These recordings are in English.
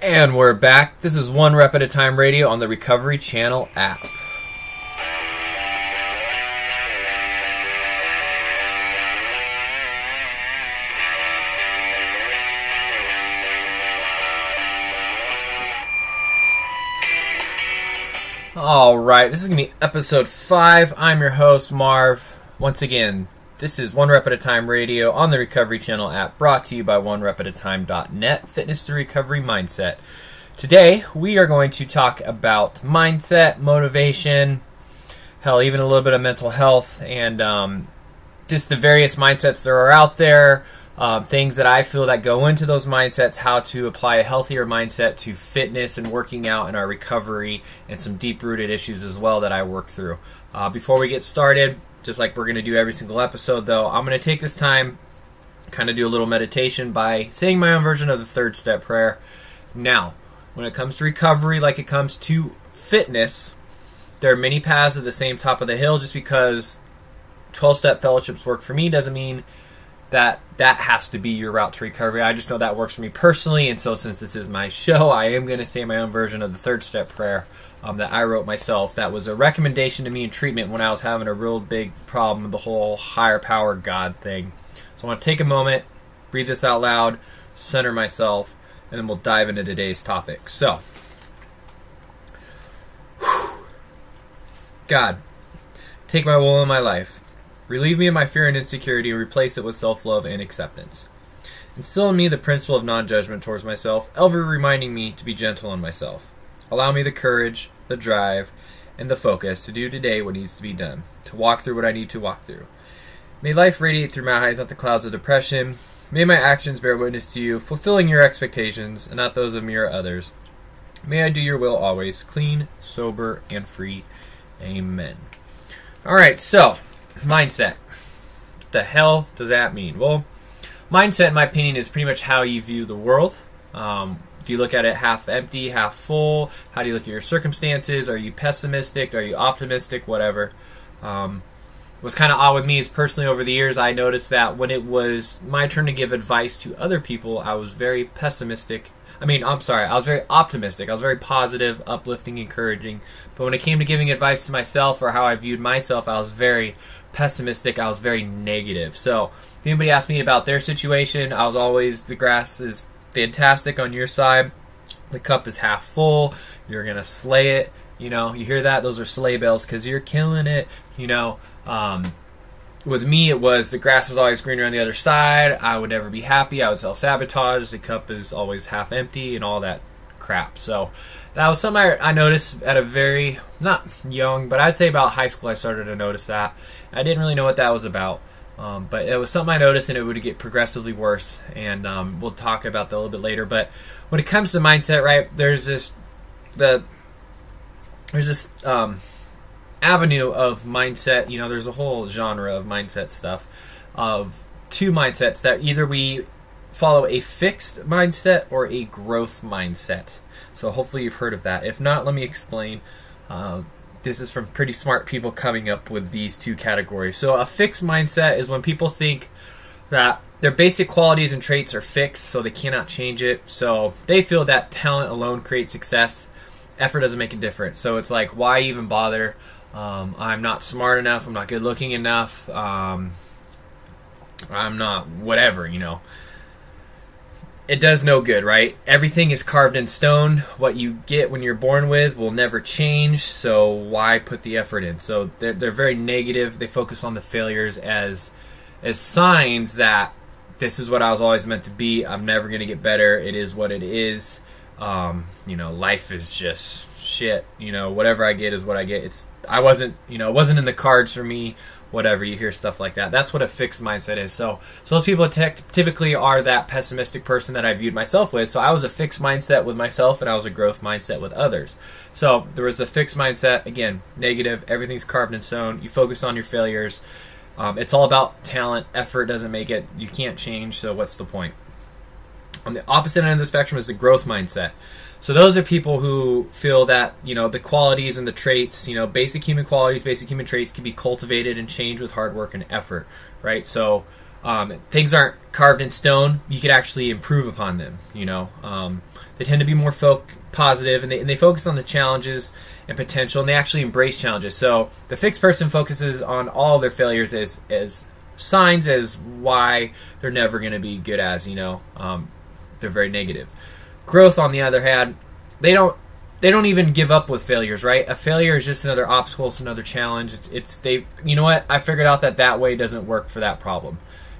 And we're back. This is One Rep at a Time Radio on the Recovery Channel app. Alright, this is going to be episode 5. I'm your host, Marv. Once again, this is One Rep at a Time Radio on the Recovery Channel app, brought to you by OneRepAtATime.net, fitness to recovery mindset. Today, we are going to talk about mindset, motivation, hell, even a little bit of mental health, and just the various mindsets that are out there, things that I feel that go into those mindsets, how to apply a healthier mindset to fitness and working out and our recovery, and some deep-rooted issues as well that I work through. Before we get started, just like we're going to do every single episode though, I'm going to take this time, kind of do a little meditation by saying my own version of the third step prayer. Now, when it comes to recovery, like it comes to fitness, there are many paths at the same top of the hill. Just because 12-step fellowships work for me doesn't mean that has to be your route to recovery. I just know that works for me personally, and so since this is my show, I am going to say my own version of the third step prayer that I wrote myself. That was a recommendation to me in treatment when I was having a real big problem with the whole higher power God thing. So I want to take a moment, breathe this out loud, center myself, and then we'll dive into today's topic. So, God, take my will in my life. Relieve me of my fear and insecurity and replace it with self-love and acceptance. Instill in me the principle of non-judgment towards myself, ever reminding me to be gentle on myself. Allow me the courage, the drive, and the focus to do today what needs to be done, to walk through what I need to walk through. May life radiate through my eyes, not the clouds of depression. May my actions bear witness to you, fulfilling your expectations and not those of me or others. May I do your will always, clean, sober, and free. Amen. All right, so mindset. What the hell does that mean? Well, mindset, in my opinion, is pretty much how you view the world. Do you look at it half empty, half full? How do you look at your circumstances? Are you pessimistic? Are you optimistic? Whatever. What's kind of odd with me is personally over the years I noticed that when it was my turn to give advice to other people, I was very pessimistic. I was very optimistic. I was very positive, uplifting, encouraging. But when it came to giving advice to myself or how I viewed myself, I was very pessimistic. I was very negative. So if anybody asked me about their situation, I was always, the grass is fantastic on your side. The cup is half full. You're going to slay it. You know, you hear that? Those are sleigh bells because you're killing it. You know, with me, it was the grass is always greener on the other side. I would never be happy. I would self-sabotage. The cup is always half empty and all that crap. So that was something I noticed at a very, not young, but I'd say about high school I started to notice that. I didn't really know what that was about. But it was something I noticed, and it would get progressively worse. And we'll talk about that a little bit later. But when it comes to mindset, right, there's this avenue of mindset. You know, there's a whole genre of mindset stuff, of two mindsets that either we follow a fixed mindset or a growth mindset. So hopefully you've heard of that. If not, let me explain. This is from pretty smart people coming up with these two categories. So a fixed mindset is when people think that their basic qualities and traits are fixed, so they cannot change it. So they feel that talent alone creates success. Effort doesn't make a difference. So it's like, why even bother? I'm not smart enough. I'm not good looking enough. I'm not whatever, you know. It does no good, right? Everything is carved in stone. What you get when you're born with will never change, so why put the effort in? So they're very negative. They focus on the failures as signs that this is what I was always meant to be. I'm never going to get better. It is what it is. You know, life is just shit. You know, whatever I get is what I get. It wasn't in the cards for me. Whatever, you hear stuff like that. That's what a fixed mindset is. So those people typically are that pessimistic person that I viewed myself with. So I was a fixed mindset with myself, and I was a growth mindset with others. So there was a fixed mindset, again, negative, everything's carved in stone, you focus on your failures, it's all about talent, effort doesn't make it, you can't change, so what's the point? On the opposite end of the spectrum is the growth mindset. So those are people who feel that, you know, the qualities and the traits, you know, basic human qualities, basic human traits can be cultivated and changed with hard work and effort, right? So Things aren't carved in stone. You could actually improve upon them, you know. They tend to be more positive, and they focus on the challenges and potential, and they actually embrace challenges. So the fixed person focuses on all their failures as signs as why they're never going to be good as, you know. They're very negative. Growth, on the other hand, they don't even give up with failures, right? A failure is just another obstacle, it's another challenge. They, you know what? I figured out that way doesn't work for that problem.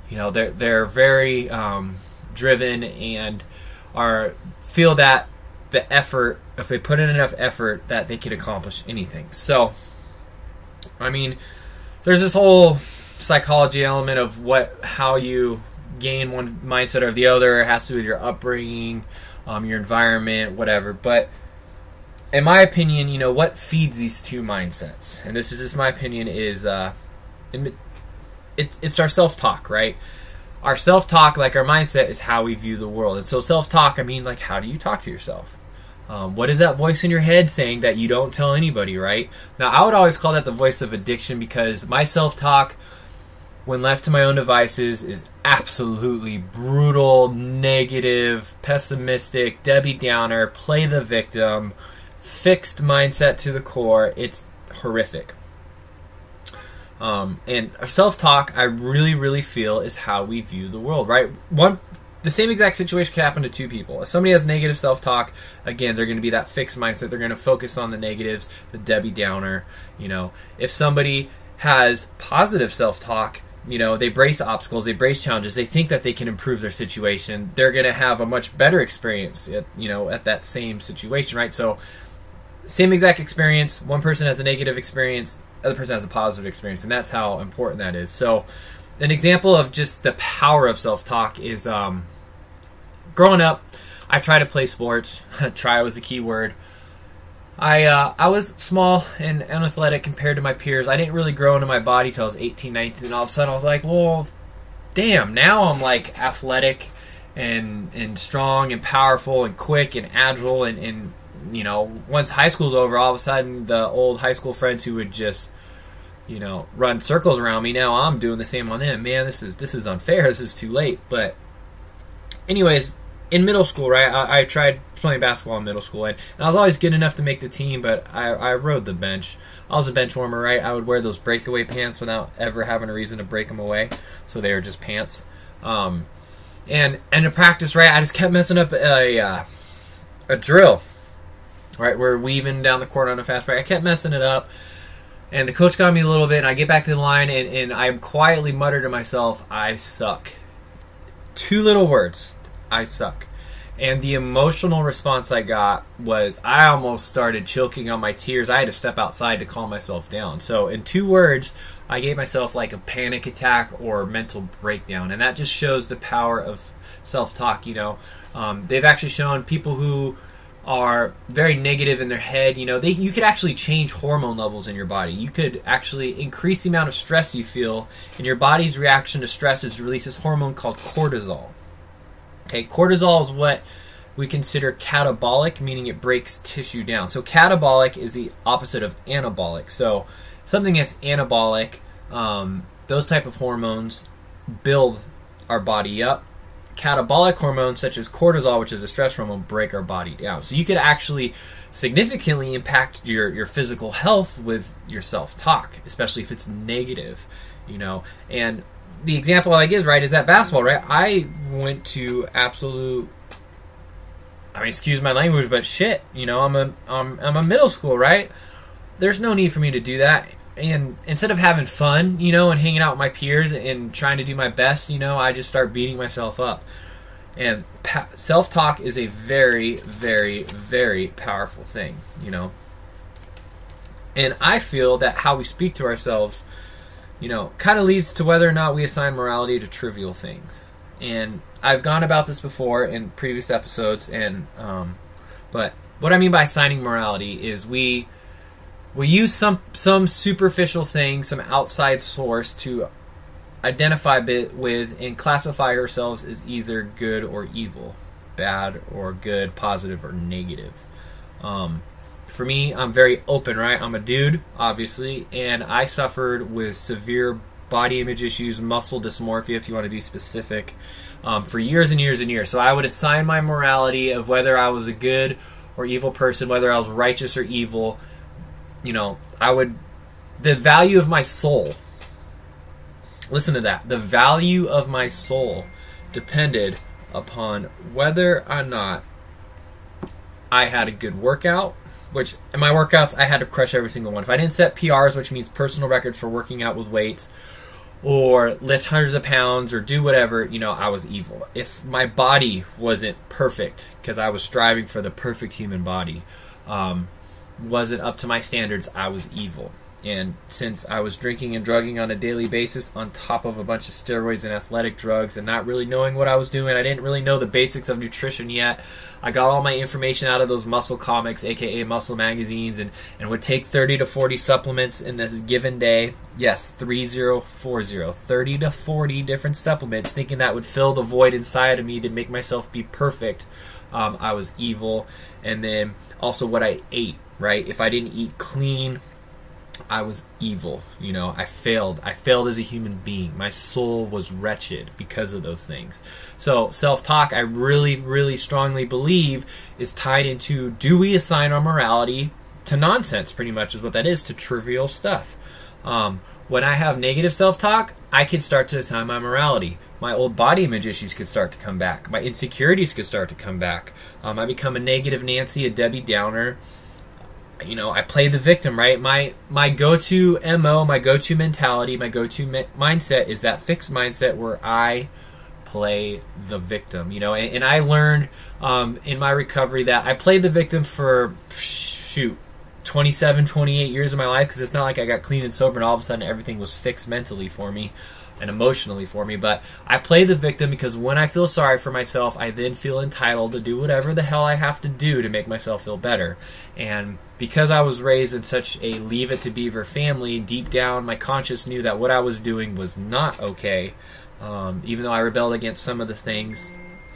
You know, they're very driven and feel that the effort, if they put in enough effort, that they could accomplish anything. So, I mean, there's this whole psychology element of how you gain one mindset or the other. It has to do with your upbringing, your environment, whatever. But in my opinion, you know, what feeds these two mindsets, and this is just my opinion, is it's our self-talk, right? Our self-talk, like our mindset, is how we view the world. And so self-talk, I mean, like, how do you talk to yourself? What is that voice in your head saying that you don't tell anybody, right? Now, I would always call that the voice of addiction, because my self-talk, when left to my own devices, is absolutely brutal, negative, pessimistic, Debbie Downer, play the victim, fixed mindset to the core. It's horrific. And our self-talk, I really, really feel, is how we view the world, right? The same exact situation could happen to two people. If somebody has negative self-talk, again, they're going to be that fixed mindset. They're going to focus on the negatives, the Debbie Downer, you know. If somebody has positive self-talk, you know, they brace obstacles, they brace challenges, they think that they can improve their situation. They're going to have a much better experience, at that same situation, right? So same exact experience. One person has a negative experience, other person has a positive experience, and that's how important that is. So an example of just the power of self-talk is growing up, I tried to play sports. Try was the key word. I was small and unathletic compared to my peers. I didn't really grow into my body till I was 18, 19, and all of a sudden I was like, well, damn, now I'm like athletic and strong and powerful and quick and agile and you know, once high school's over, all of a sudden the old high school friends who would just, you know, run circles around me, now I'm doing the same on them. Man, this is unfair. This is too late. But anyways, in middle school, right, I tried playing basketball in middle school, and I was always good enough to make the team, but I rode the bench. I was a bench warmer, right? I would wear those breakaway pants without ever having a reason to break them away, so they were just pants. And in practice, right, I just kept messing up a drill. Right, we're weaving down the court on a fast break. I kept messing it up, and the coach got me a little bit, and I get back to the line, and I quietly mutter to myself, I suck. Two little words, I suck. And the emotional response I got was, I almost started choking on my tears. I had to step outside to calm myself down. So in two words, I gave myself like a panic attack or mental breakdown, and that just shows the power of self-talk, you know. They've actually shown people who are very negative in their head, you know, you could actually change hormone levels in your body. You could actually increase the amount of stress you feel, and your body's reaction to stress is to release this hormone called cortisol. Okay, cortisol is what we consider catabolic, meaning it breaks tissue down. So catabolic is the opposite of anabolic. So something that's anabolic, those type of hormones build our body up. Catabolic hormones such as cortisol, which is a stress hormone, break our body down. So you could actually significantly impact your physical health with your self-talk, especially if it's negative, you know. And the example I give, right, is that basketball, right? I went to absolute, I mean, excuse my language, but shit, you know, I'm a middle school, right? There's no need for me to do that. And instead of having fun, you know, and hanging out with my peers and trying to do my best, you know, I just start beating myself up. And self-talk is a very, very, very powerful thing, you know. And I feel that how we speak to ourselves, you know, kind of leads to whether or not we assign morality to trivial things. And I've gone about this before in previous episodes, and but what I mean by assigning morality is we use some superficial thing, some outside source to identify with and classify ourselves as either good or evil, bad or good, positive or negative. For me, I'm very open, right? I'm a dude, obviously, and I suffered with severe body image issues, muscle dysmorphia, if you want to be specific, for years and years and years. So I would assign my morality of whether I was a good or evil person, whether I was righteous or evil. You know, I would, the value of my soul, listen to that, the value of my soul depended upon whether or not I had a good workout, which in my workouts I had to crush every single one. If I didn't set PRs, which means personal records for working out with weights, or lift hundreds of pounds, or do whatever, you know, I was evil. If my body wasn't perfect, because I was striving for the perfect human body, wasn't up to my standards, I was evil. And since I was drinking and drugging on a daily basis on top of a bunch of steroids and athletic drugs and not really knowing what I was doing, I didn't really know the basics of nutrition yet. I got all my information out of those muscle comics, aka muscle magazines, and would take 30 to 40 supplements in this given day. Yes, 3040. 30 to 40 different supplements, thinking that would fill the void inside of me to make myself be perfect. I was evil. And then also what I ate, right? If I didn't eat clean, I was evil, you know, I failed. I failed as a human being. My soul was wretched because of those things. So self-talk, I really, really strongly believe, is tied into, do we assign our morality to nonsense, pretty much is what that is, to trivial stuff. When I have negative self-talk, I can start to assign my morality. My old body image issues could start to come back. My insecurities could start to come back. I become a negative Nancy, a Debbie Downer. You know, I play the victim, right? My go-to MO, my go-to mentality, my go-to mindset is that fixed mindset where I play the victim. You know, and I learned in my recovery that I played the victim for, shoot, 27, 28 years of my life, because it's not like I got clean and sober and all of a sudden everything was fixed mentally for me and emotionally for me. But I play the victim because when I feel sorry for myself, I then feel entitled to do whatever the hell I have to do to make myself feel better. And because I was raised in such a Leave It to Beaver family, deep down my conscience knew that what I was doing was not okay. Even though I rebelled against some of the things,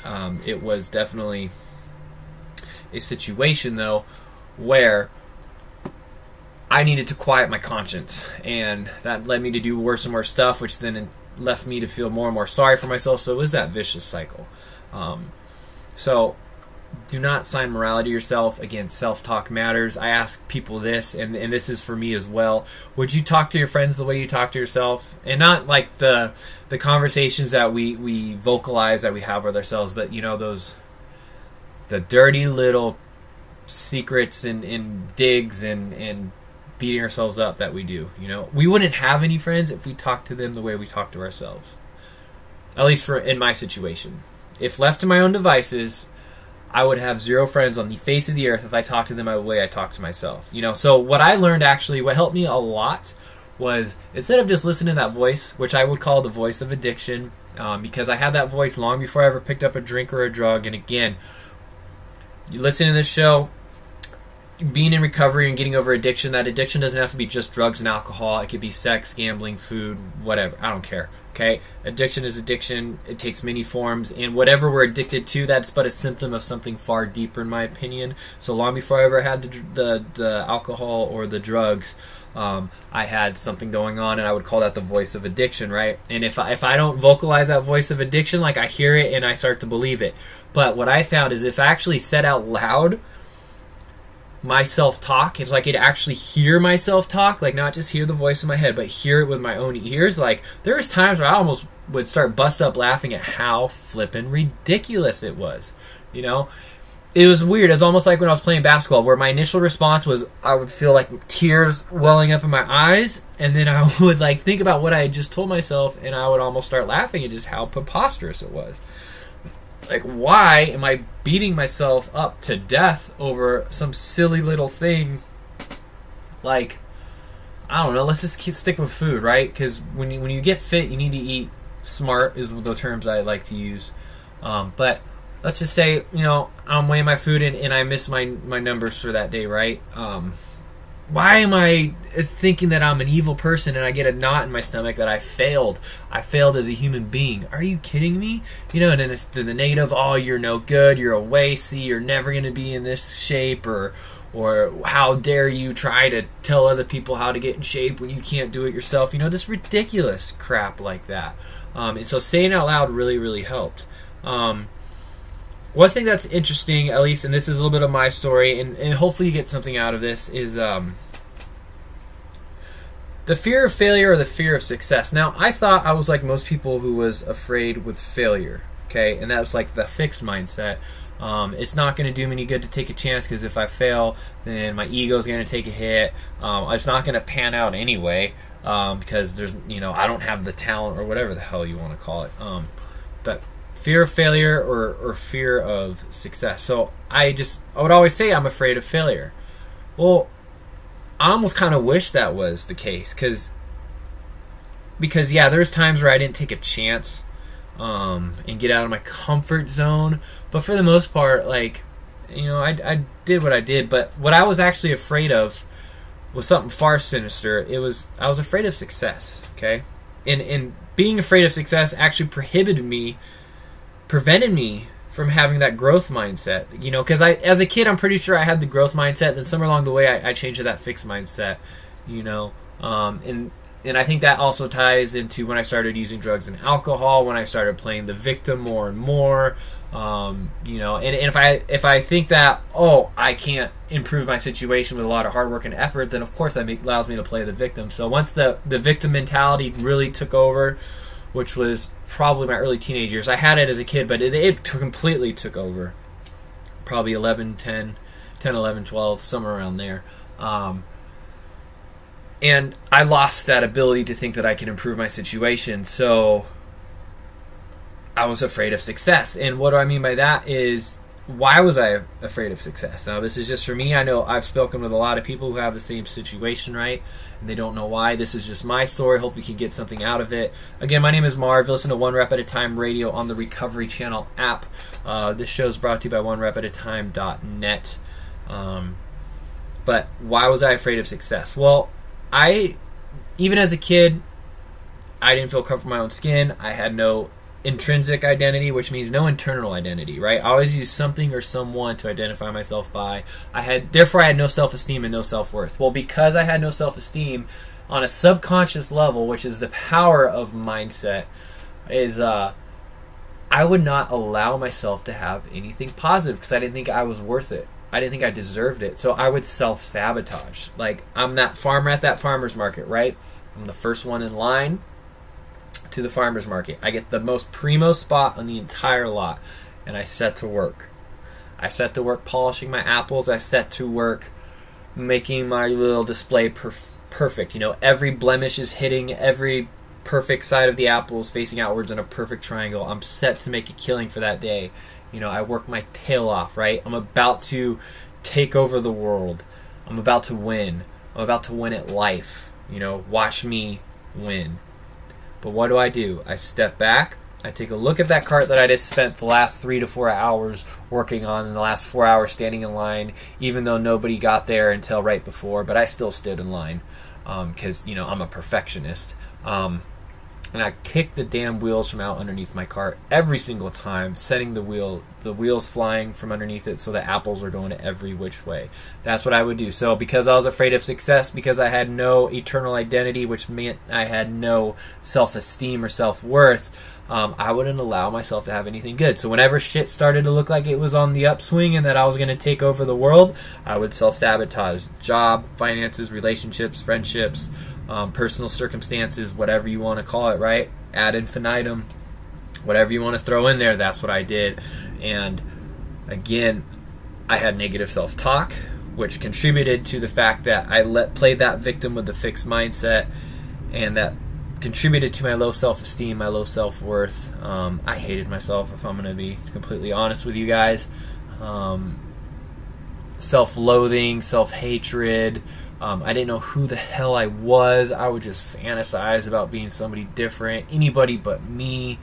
it was definitely a situation, though, where I needed to quiet my conscience, and that led me to do worse and worse stuff, which then left me to feel more and more sorry for myself. So it was that vicious cycle. So do not assign morality to yourself. Again, self-talk matters. I ask people this, and this is for me as well. Would you talk to your friends the way you talk to yourself? And not like the conversations that we vocalize, that we have with ourselves, but you know, the dirty little secrets and digs and beating ourselves up that we do. You know, we wouldn't have any friends if we talked to them the way we talk to ourselves, at least in my situation. If left to my own devices, I would have zero friends on the face of the earth if I talked to them the way I talk to myself. You know, so what I learned, actually what helped me a lot, was instead of just listening to that voice, which I would call the voice of addiction, because I had that voice long before I ever picked up a drink or a drug. And again, you listen to this show, being in recovery and getting over addiction, that addiction doesn't have to be just drugs and alcohol. It could be sex, gambling, food, whatever. I don't care. Okay? Addiction is addiction. It takes many forms. And whatever we're addicted to, that's but a symptom of something far deeper, in my opinion. So long before I ever had the alcohol or the drugs, I had something going on, and I would call that the voice of addiction, right? And if I don't vocalize that voice of addiction, like, I hear it and I start to believe it. But what I found is if I actually said out loud my self-talk, it's like I could actually hear myself talk, like not just hear the voice in my head, but hear it with my own ears. Like, there was times where I almost would start bust up laughing at how flippin' ridiculous it was. You know, it was weird. It was almost like when I was playing basketball, where my initial response was I would feel like tears welling up in my eyes, and then I would like think about what I had just told myself, and I would almost start laughing at just how preposterous it was. Like, why am I beating myself up to death over some silly little thing? Like, I don't know, let's just stick with food, right? Because when you get fit, you need to eat smart, is the terms I like to use. But let's just say, you know, I'm weighing my food and I miss my numbers for that day, right? why am I thinking that I'm an evil person and I get a knot in my stomach that I failed? I failed as a human being. Are you kidding me? You know, and then it's the negative, oh, you're no good, you're a waste, you're never going to be in this shape, or how dare you try to tell other people how to get in shape when you can't do it yourself. You know, this ridiculous crap like that. And so saying out loud really, really helped. One thing that's interesting, at least, and this is a little bit of my story, and hopefully you get something out of this, is the fear of failure or the fear of success. Now, I thought I was like most people who was afraid with failure, okay? And that was like the fixed mindset. It's not going to do me any good to take a chance because if I fail, then my ego is going to take a hit. It's not going to pan out anyway because there's, you know, I don't have the talent or whatever the hell you want to call it. But fear of failure or fear of success. So I would always say I'm afraid of failure. Well, I almost kind of wish that was the case because yeah, there's times where I didn't take a chance and get out of my comfort zone. But for the most part, like, you know, I did what I did. But what I was actually afraid of was something far sinister. I was afraid of success, okay? And being afraid of success actually prevented me from having that growth mindset, you know, because as a kid, I'm pretty sure I had the growth mindset, then somewhere along the way, I changed to that fixed mindset, you know, and I think that also ties into when I started using drugs and alcohol, when I started playing the victim more and more, you know, and if I think that, oh, I can't improve my situation with a lot of hard work and effort, then of course that allows me to play the victim. So once the victim mentality really took over, which was probably my early teenage years. I had it as a kid, but it completely took over. Probably 11, 12, somewhere around there. And I lost that ability to think that I can improve my situation, so I was afraid of success. And what do I mean by that is, why was I afraid of success? Now, this is just for me. I know I've spoken with a lot of people who have the same situation, right? And they don't know why. This is just my story. Hope you can get something out of it. Again, my name is Marv. Listen to One Rep at a Time Radio on the Recovery Channel app. This show is brought to you by OneRepAtATime.net. But why was I afraid of success? Well, even as a kid, I didn't feel comfortable in my own skin. I had no intrinsic identity, which means no internal identity, right? I always use something or someone to identify myself by. Therefore I had no self-esteem and no self-worth. Well, because I had no self-esteem on a subconscious level, which is the power of mindset, is I would not allow myself to have anything positive because I didn't think I was worth it. I didn't think I deserved it. So I would self-sabotage. Like, I'm that farmer at that farmer's market, right? I'm the first one in line to the farmer's market. I get the most primo spot on the entire lot, and I set to work. I set to work polishing my apples. I set to work making my little display perfect. You know, every blemish is hitting, every perfect side of the apple is facing outwards in a perfect triangle. I'm set to make a killing for that day. You know, I work my tail off, right? I'm about to take over the world. I'm about to win. I'm about to win at life. You know, watch me win. But what do? I step back, I take a look at that cart that I just spent the last 3 to 4 hours working on and the last 4 hours standing in line, even though nobody got there until right before, but I still stood in line because, you know, I'm a perfectionist. And I kick the damn wheels from out underneath my cart every single time, setting the wheels flying from underneath it so the apples are going every which way. That's what I would do. So because I was afraid of success, because I had no eternal identity, which meant I had no self-esteem or self-worth, I wouldn't allow myself to have anything good. So whenever shit started to look like it was on the upswing and that I was going to take over the world, I would self-sabotage. Job, finances, relationships, friendships, personal circumstances, whatever you want to call it, right? Ad infinitum, whatever you want to throw in there, that's what I did. And again, I had negative self-talk, which contributed to the fact that I played that victim with the fixed mindset, and that contributed to my low self-esteem, my low self-worth. I hated myself, if I'm going to be completely honest with you guys. Self-loathing, self-hatred. I didn't know who the hell I was. I would just fantasize about being somebody different, anybody but me.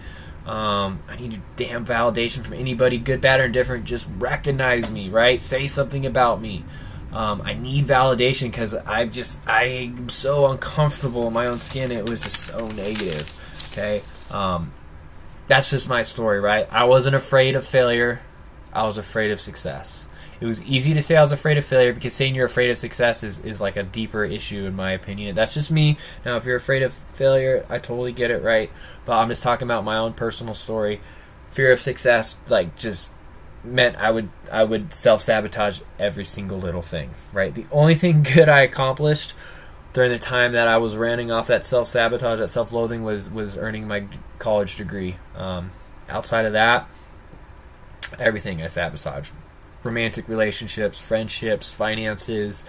I needed damn validation from anybody, good, bad, or indifferent. Just recognize me, right? Say something about me. I need validation because I'm so uncomfortable in my own skin. It was just so negative. Okay, that's just my story, right? I wasn't afraid of failure. I was afraid of success. It was easy to say I was afraid of failure because saying you're afraid of success is like a deeper issue in my opinion. That's just me. Now, if you're afraid of failure, I totally get it, right? But I'm just talking about my own personal story. Fear of success, like, just meant I would self-sabotage every single little thing, right? The only thing good I accomplished during the time that I was running off that self-sabotage, that self-loathing, was earning my college degree. Outside of that, everything I sabotaged. Romantic relationships, friendships, finances,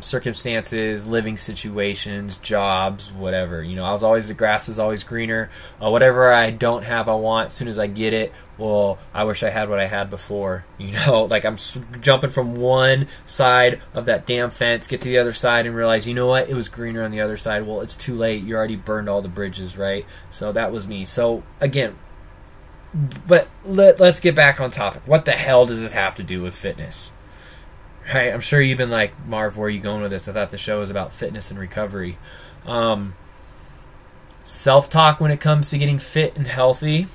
circumstances, living situations, jobs, whatever. You know, I was always, the grass is always greener. Whatever I don't have, I want. As soon as I get it, well, I wish I had what I had before. You know, like, I'm jumping from one side of that damn fence, get to the other side and realize, you know what, it was greener on the other side. Well, it's too late. You already burned all the bridges, right? So that was me. So, again, but let's get back on topic. What the hell does this have to do with fitness? Right? I'm sure you've been like, Marv, where are you going with this? I thought the show was about fitness and recovery. Self-talk when it comes to getting fit and healthy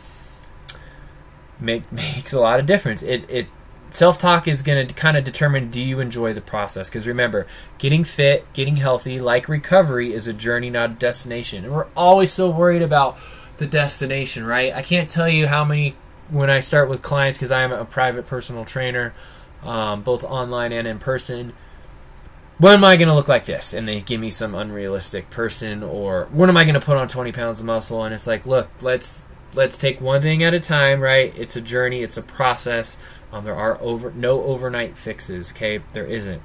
makes a lot of difference. It self-talk is going to kind of determine, do you enjoy the process? Because remember, getting fit, getting healthy, like recovery, is a journey, not a destination. And we're always so worried about the destination, right? I can't tell you how many, when I start with clients, because I am a private personal trainer, both online and in person, when am I going to look like this? And they give me some unrealistic person, or when am I going to put on 20 pounds of muscle? And it's like, look, let's take one thing at a time, right? It's a journey, it's a process. There are no overnight fixes, okay? There isn't.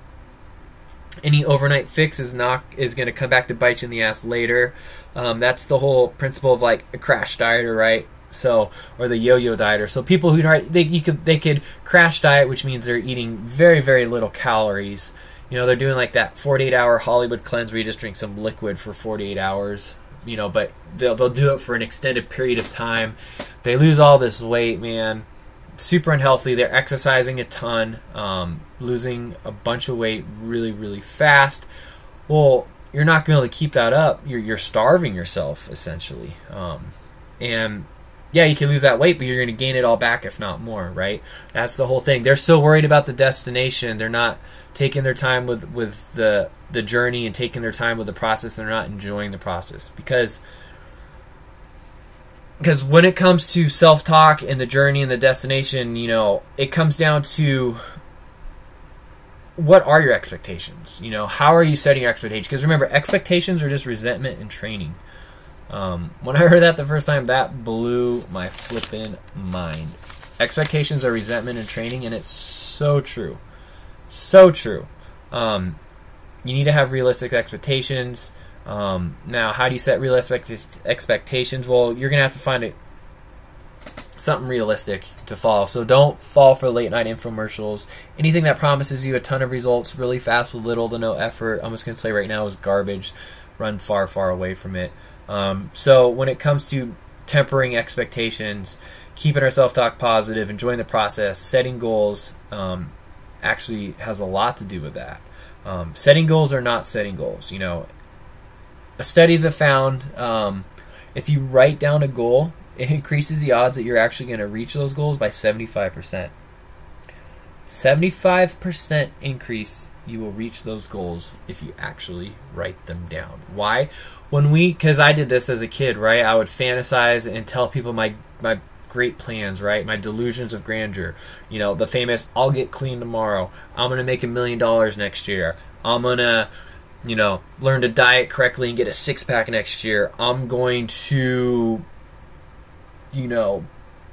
Any overnight fix is going to come back to bite you in the ass later. That's the whole principle of, like, a crash dieter, right? So, or the yo-yo dieter. So people who they could crash diet, which means they're eating very, very little calories. You know, they're doing like that 48-hour Hollywood cleanse where you just drink some liquid for 48 hours. You know, but they'll do it for an extended period of time. They lose all this weight, man. Super unhealthy. They're exercising a ton, losing a bunch of weight really, really fast. Well, you're not going to be able to keep that up. You're starving yourself, essentially. And yeah, you can lose that weight, but you're going to gain it all back, if not more, right? That's the whole thing. They're so worried about the destination. They're not taking their time with the journey and taking their time with the process. They're not enjoying the process because when it comes to self-talk and the journey and the destination, you know, it comes down to, what are your expectations? You know, how are you setting your expectations? Because remember, expectations are just resentment and training. When I heard that the first time, that blew my flippin' mind. Expectations are resentment and training, and it's so true. So true. You need to have realistic expectations. Now, how do you set realistic expectations? Well, you're going to have to find something realistic to follow. So don't fall for late night infomercials. Anything that promises you a ton of results really fast with little to no effort, I'm just going to tell you right now, is garbage. Run far, far away from it. So when it comes to tempering expectations, keeping our self-talk positive, enjoying the process, setting goals, actually has a lot to do with that. Setting goals or not setting goals, you know, studies have found if you write down a goal, it increases the odds that you're actually going to reach those goals by 75%. 75% increase you will reach those goals if you actually write them down. Why? Because I did this as a kid, right? I would fantasize and tell people my great plans, right? My delusions of grandeur. You know, the famous, I'll get clean tomorrow. I'm going to make $1 million next year. I'm going to, you know, learn to diet correctly and get a six-pack next year. I'm going to, you know,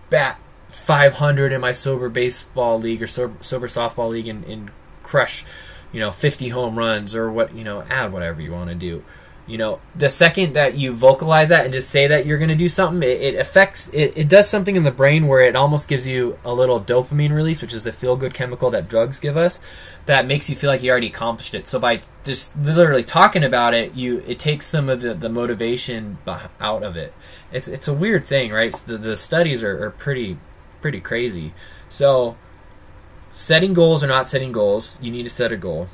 bat 500 in my sober baseball league or sober softball league and crush, you know, 50 home runs or what, you know, add whatever you want to do. You know, the second that you vocalize that and just say that you're going to do something, it does something in the brain where it almost gives you a little dopamine release, which is the feel-good chemical that drugs give us, that makes you feel like you already accomplished it. So by just literally talking about it, it takes some of the motivation out of it. It's a weird thing, right? So the studies are pretty crazy. So Setting goals or not setting goals, you need to set a goal.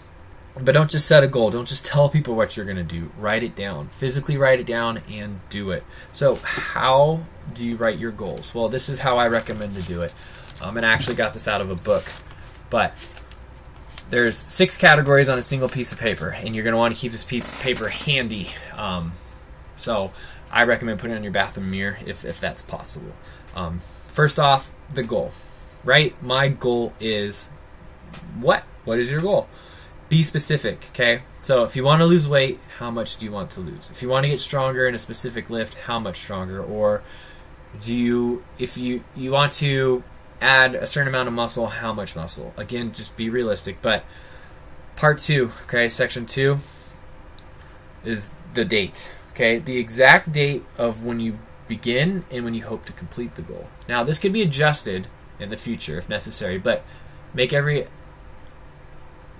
But don't just set a goal. Don't just tell people what you're going to do. Write it down. Physically write it down and do it. So how do you write your goals? Well, this is how I recommend to do it. And I actually got this out of a book. But there's 6 categories on a single piece of paper. And you're going to want to keep this paper handy. So I recommend putting it on your bathroom mirror if that's possible. First off, the goal. Right? My goal is what? What is your goal? Be specific, okay? So if you want to lose weight, how much do you want to lose? If you want to get stronger in a specific lift, how much stronger? Or do you, if you want to add a certain amount of muscle, how much muscle? Again, just be realistic. But part 2, okay, section 2 is the date, okay? The exact date of when you begin and when you hope to complete the goal. Now, this could be adjusted in the future if necessary, but make every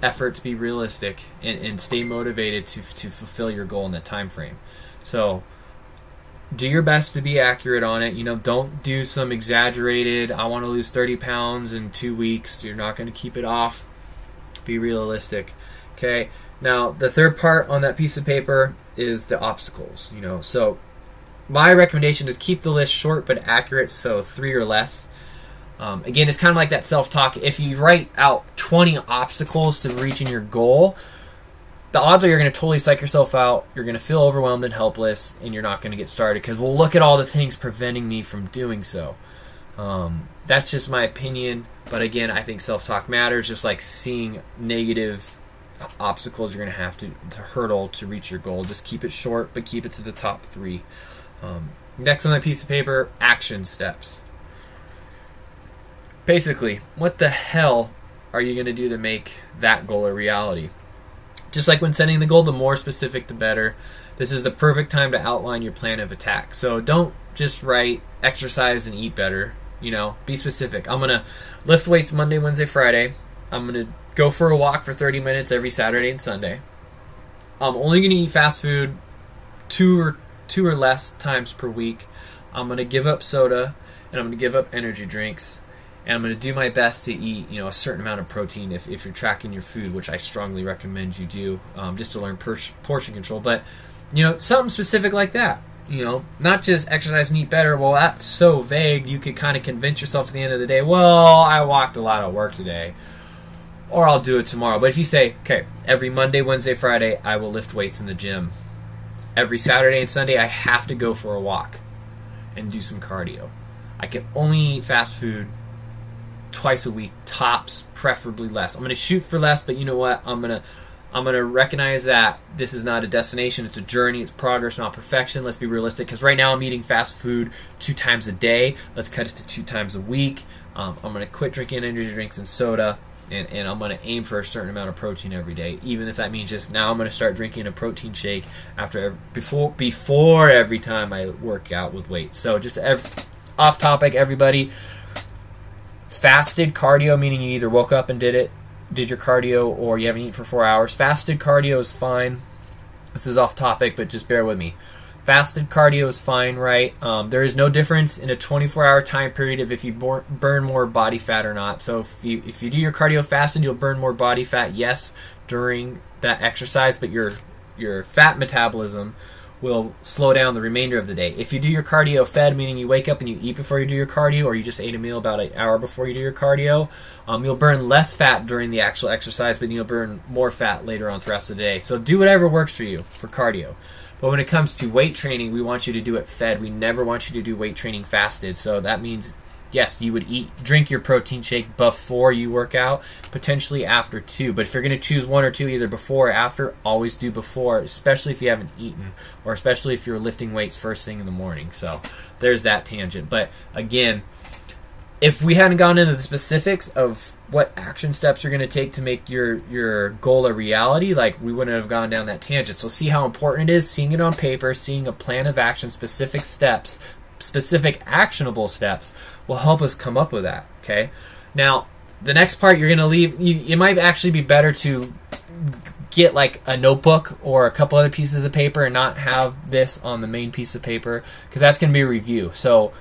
effort to be realistic and stay motivated to fulfill your goal in that time frame. So do your best to be accurate on it. You know, don't do some exaggerated, I want to lose 30 pounds in 2 weeks. You're not going to keep it off. Be realistic. Okay. Now, the third part on that piece of paper is the obstacles, you know. So my recommendation is keep the list short but accurate, so 3 or less. Again, it's kind of like that self-talk. If you write out 20 obstacles to reaching your goal, the odds are you're going to totally psych yourself out, you're going to feel overwhelmed and helpless, and you're not going to get started because, well, look at all the things preventing me from doing so. That's just my opinion, but again, I think self-talk matters, just like seeing negative obstacles you're going to have to hurdle to reach your goal. Just keep it short, but keep it to the top 3. Next on that piece of paper, action steps. Basically, what the hell are you going to do to make that goal a reality? Just like when setting the goal, the more specific the better. This is the perfect time to outline your plan of attack. So don't just write exercise and eat better. You know, be specific. I'm going to lift weights Monday, Wednesday, Friday. I'm going to go for a walk for 30 minutes every Saturday and Sunday. I'm only going to eat fast food two or less times per week. I'm going to give up soda and I'm going to give up energy drinks. And I'm going to do my best to eat, you know, a certain amount of protein if you're tracking your food, which I strongly recommend you do, just to learn portion control. But, you know, something specific like that, you know, not just exercise and eat better. Well, that's so vague. You could kind of convince yourself at the end of the day, well, I walked a lot at work today, or I'll do it tomorrow. But if you say, okay, every Monday, Wednesday, Friday, I will lift weights in the gym. Every Saturday and Sunday, I have to go for a walk and do some cardio. I can only eat fast food twice a week, tops, preferably less. I'm going to shoot for less, but you know what? I'm going to recognize that this is not a destination. It's a journey. It's progress, not perfection. Let's be realistic, because right now I'm eating fast food 2 times a day. Let's cut it to 2 times a week. I'm going to quit drinking energy drinks and soda, and I'm going to aim for a certain amount of protein every day, even if that means just now I'm going to start drinking a protein shake before every time I work out with weight. So just off topic, everybody. Fasted cardio, meaning you either woke up and did your cardio, or you haven't eaten for 4 hours. Fasted cardio is fine. This is off topic, but just bear with me. Fasted cardio is fine, right? There is no difference in a 24-hour time period of if you burn more body fat or not. So if you do your cardio fasted, you'll burn more body fat, yes, during that exercise, but your fat metabolism will slow down the remainder of the day. If you do your cardio fed, meaning you wake up and you eat before you do your cardio, or you just ate a meal about an hour before you do your cardio, you'll burn less fat during the actual exercise, but you'll burn more fat later on throughout the day. So do whatever works for you for cardio. But when it comes to weight training, we want you to do it fed. We never want you to do weight training fasted. So that means, yes, you would drink your protein shake before you work out, potentially after 2. But if you're going to choose 1 or 2, either before or after, always do before, especially if you haven't eaten, or especially if you're lifting weights first thing in the morning. So there's that tangent. But again, if we hadn't gone into the specifics of what action steps you're going to take to make your goal a reality, like, we wouldn't have gone down that tangent. So see how important it is, seeing it on paper, seeing a plan of action, specific steps, specific actionable steps will help us come up with that, okay? Now, the next part you're going to leave, it might actually be better to get like a notebook or a couple other pieces of paper and not have this on the main piece of paper, because that's going to be a review. So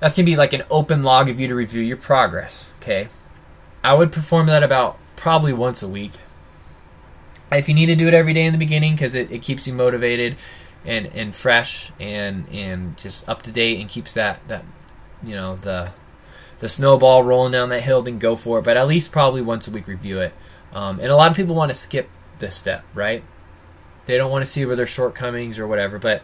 that's going to be like an open log of you to review your progress, okay? I would perform that about probably once a week. If you need to do it every day in the beginning, because it keeps you motivated and fresh and just up to date, and keeps that you know, the snowball rolling down that hill, then go for it. But at least probably once a week review it. And a lot of people want to skip this step, right? They don't want to see where their shortcomings or whatever, but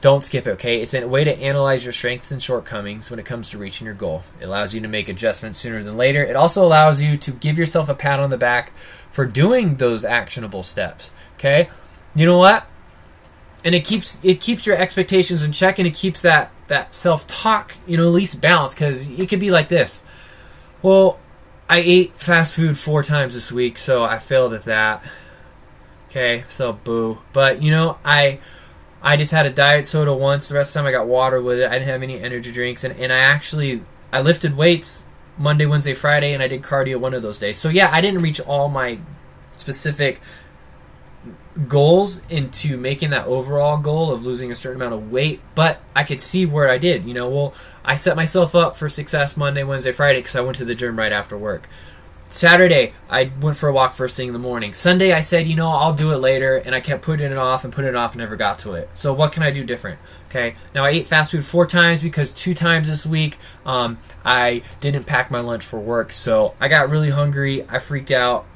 don't skip it, okay? It's a way to analyze your strengths and shortcomings when it comes to reaching your goal. It allows you to make adjustments sooner than later. It also allows you to give yourself a pat on the back for doing those actionable steps, okay? You know what? And it keeps your expectations in check, and it keeps that self-talk, you know, at least balanced, because it could be like this. Well, I ate fast food 4 times this week, so I failed at that. Okay, so boo. But, you know, I just had a diet soda once. The rest of the time I got water with it. I didn't have any energy drinks. And I lifted weights Monday, Wednesday, Friday, and I did cardio one of those days. So, yeah, I didn't reach all my specific goals into making that overall goal of losing a certain amount of weight, but I could see where I did. You know, well, I set myself up for success Monday, Wednesday, Friday because I went to the gym right after work. Saturday, I went for a walk first thing in the morning. Sunday, I said, you know, I'll do it later, and I kept putting it off and putting it off and never got to it. So what can I do different? Okay, now I ate fast food 4 times because 2 times this week I didn't pack my lunch for work. So I got really hungry. I freaked out.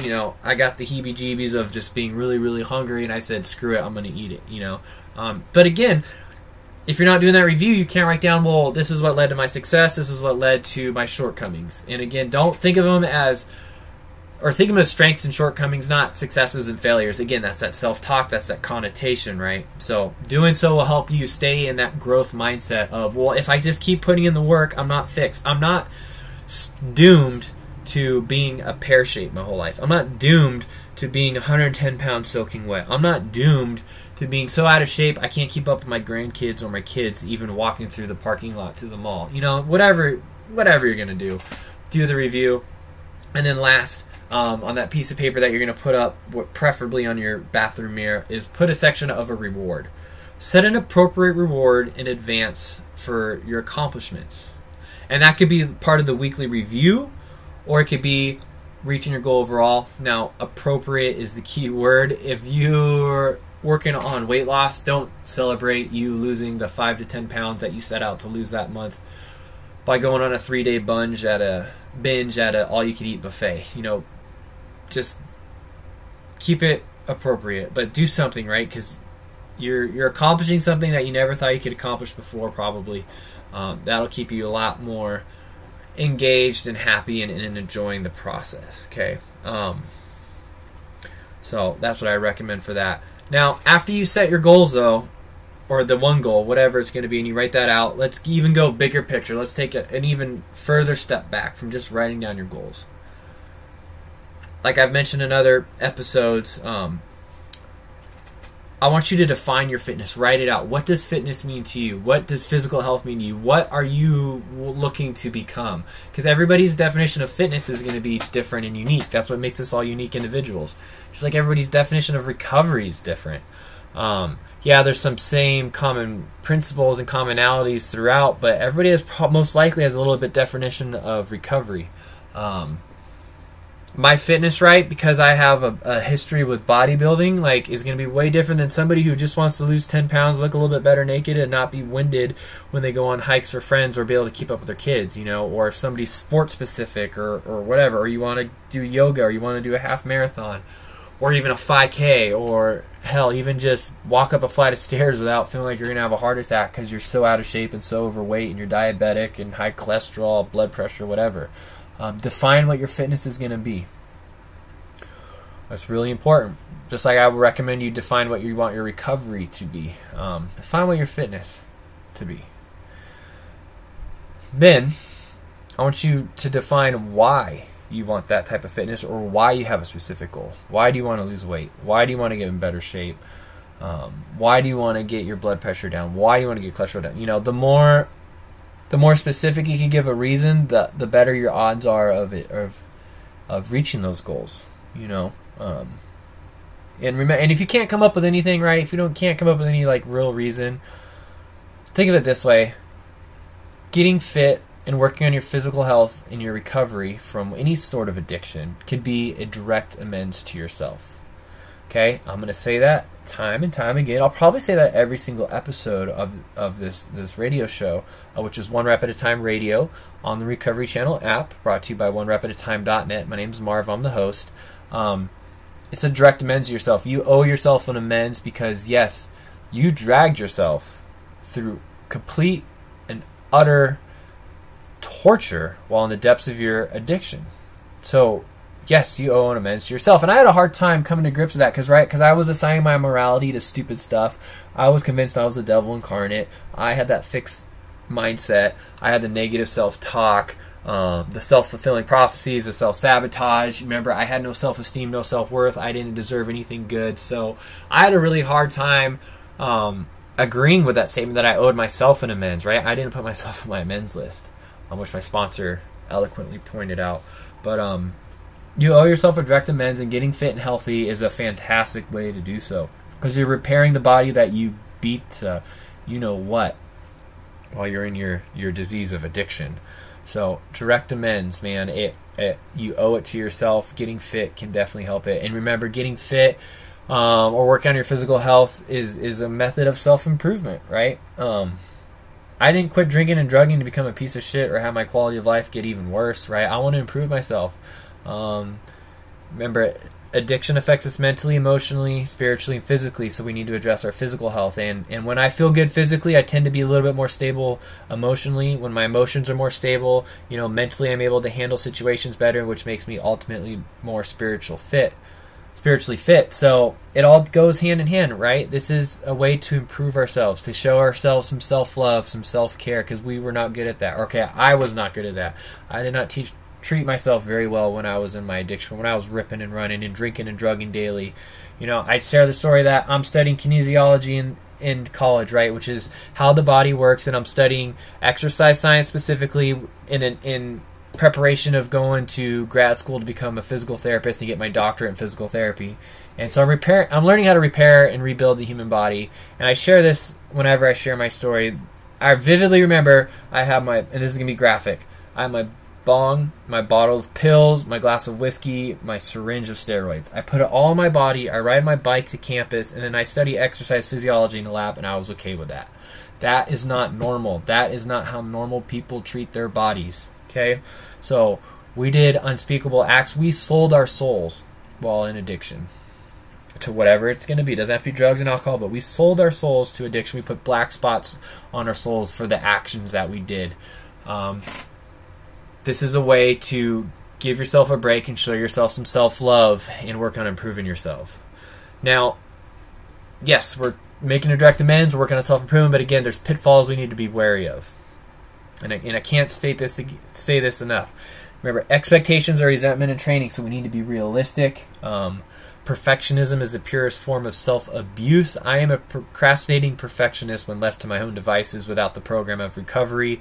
You know, I got the heebie-jeebies of just being really, really hungry, and I said, screw it, I'm going to eat it, you know. But again, if you're not doing that review, you can't write down, well, this is what led to my success, this is what led to my shortcomings. And again, think of them as strengths and shortcomings, not successes and failures. Again, that's that self-talk, that's that connotation, right? So doing so will help you stay in that growth mindset of, well, if I just keep putting in the work, I'm not fixed. I'm not doomed to being a pear shape my whole life. I'm not doomed to being 110 pounds soaking wet. I'm not doomed to being so out of shape I can't keep up with my grandkids or my kids even walking through the parking lot to the mall. You know, whatever you're going to do, do the review. And then last, on that piece of paper that you're going to put up, preferably on your bathroom mirror, is put a section of a reward. Set an appropriate reward in advance for your accomplishments. And that could be part of the weekly review, or it could be reaching your goal overall. Now, appropriate is the key word. If you're working on weight loss, don't celebrate you losing the 5 to 10 pounds that you set out to lose that month by going on a 3-day binge at a all-you-can-eat buffet. You know, just keep it appropriate, but do something, right? Because you're accomplishing something that you never thought you could accomplish before, probably. That'll keep you a lot more engaged and happy and enjoying the process, okay? So that's what I recommend for that. Now, after you set your goals, though, or the one goal, whatever it's going to be, and you write that out, let's even go bigger picture. Let's take an even further step back from just writing down your goals. Like I've mentioned in other episodes, I want you to define your fitness. Write it out. What does fitness mean to you? What does physical health mean to you? What are you looking to become? Because everybody's definition of fitness is going to be different and unique. That's what makes us all unique individuals. Just like everybody's definition of recovery is different. Yeah, there's some same common principles and commonalities throughout, but everybody most likely has a little bit definition of recovery. My fitness, right, because I have a history with bodybuilding, like, is going to be way different than somebody who just wants to lose 10 pounds, look a little bit better naked, and not be winded when they go on hikes for friends, or be able to keep up with their kids, you know, or if somebody's sports-specific or whatever, or you want to do yoga, or you want to do a half marathon, or even a 5K, or, hell, even just walk up a flight of stairs without feeling like you're going to have a heart attack because you're so out of shape and so overweight and you're diabetic and high cholesterol, blood pressure, whatever. Define what your fitness is going to be. That's really important. Just like I would recommend you define what you want your recovery to be. Define what your fitness to be. Then, I want you to define why you want that type of fitness, or why you have a specific goal. Why do you want to lose weight? Why do you want to get in better shape? Why do you want to get your blood pressure down? Why do you want to get cholesterol down? You know, the more specific you can give a reason, the better your odds are of reaching those goals, you know. And if you can't come up with anything, right? If you can't come up with any like real reason, think of it this way: getting fit and working on your physical health and your recovery from any sort of addiction could be a direct amends to yourself. Okay, I'm going to say that time and time again. I'll probably say that every single episode of this radio show, which is One Rep at a Time Radio on the Recovery Channel app, brought to you by OneRepAtATime.net. My name is Marv. I'm the host. It's a direct amends to yourself. You owe yourself an amends because, yes, you dragged yourself through complete and utter torture while in the depths of your addiction. So, yes, you owe an amends to yourself. And I had a hard time coming to grips with that because I was assigning my morality to stupid stuff. I was convinced I was the devil incarnate. I had that fixed mindset. I had the negative self-talk, the self-fulfilling prophecies, the self-sabotage. Remember, I had no self-esteem, no self-worth. I didn't deserve anything good. So I had a really hard time agreeing with that statement that I owed myself an amends, right? I didn't put myself on my amends list, which my sponsor eloquently pointed out. But you owe yourself a direct amends, and getting fit and healthy is a fantastic way to do so because you're repairing the body that you beat you-know-what while you're in your disease of addiction. So direct amends, man. You owe it to yourself. Getting fit can definitely help it. And remember, getting fit or working on your physical health is a method of self-improvement, right? I didn't quit drinking and drugging to become a piece of shit or have my quality of life get even worse, right? I want to improve myself. Remember, addiction affects us mentally, emotionally, spiritually, and physically, so we need to address our physical health. And when I feel good physically, I tend to be a little bit more stable emotionally. When my emotions are more stable, you know, mentally I'm able to handle situations better, which makes me ultimately more spiritually fit. So it all goes hand in hand, right? This is a way to improve ourselves, to show ourselves some self-love, some self-care, because we were not good at that. Okay, I was not good at that. I did not treat myself very well when I was in my addiction, when I was ripping and running and drinking and drugging daily. You know, I'd share the story that I'm studying kinesiology in college, right, which is how the body works, and I'm studying exercise science specifically in preparation of going to grad school to become a physical therapist and get my doctorate in physical therapy. And so I'm learning how to repair and rebuild the human body. And I share this whenever I share my story. I vividly remember I have my, and this is going to be graphic, I have my bong, my bottle of pills, my glass of whiskey, my syringe of steroids. I put it all in my body. I ride my bike to campus, and then I study exercise physiology in the lab, and I was okay with that. That is not normal. That is not how normal people treat their bodies, okay? So we did unspeakable acts. We sold our souls while in addiction to whatever it's going to be. It doesn't have to be drugs and alcohol, but we sold our souls to addiction. We put black spots on our souls for the actions that we did. This is a way to give yourself a break and show yourself some self-love and work on improving yourself. Now, yes, we're making a direct amends, we're working on self-improvement, but again, there's pitfalls we need to be wary of. And I can't say this enough. Remember, expectations are resentment and training, so we need to be realistic. Perfectionism is the purest form of self-abuse. I am a procrastinating perfectionist when left to my own devices without the program of recovery.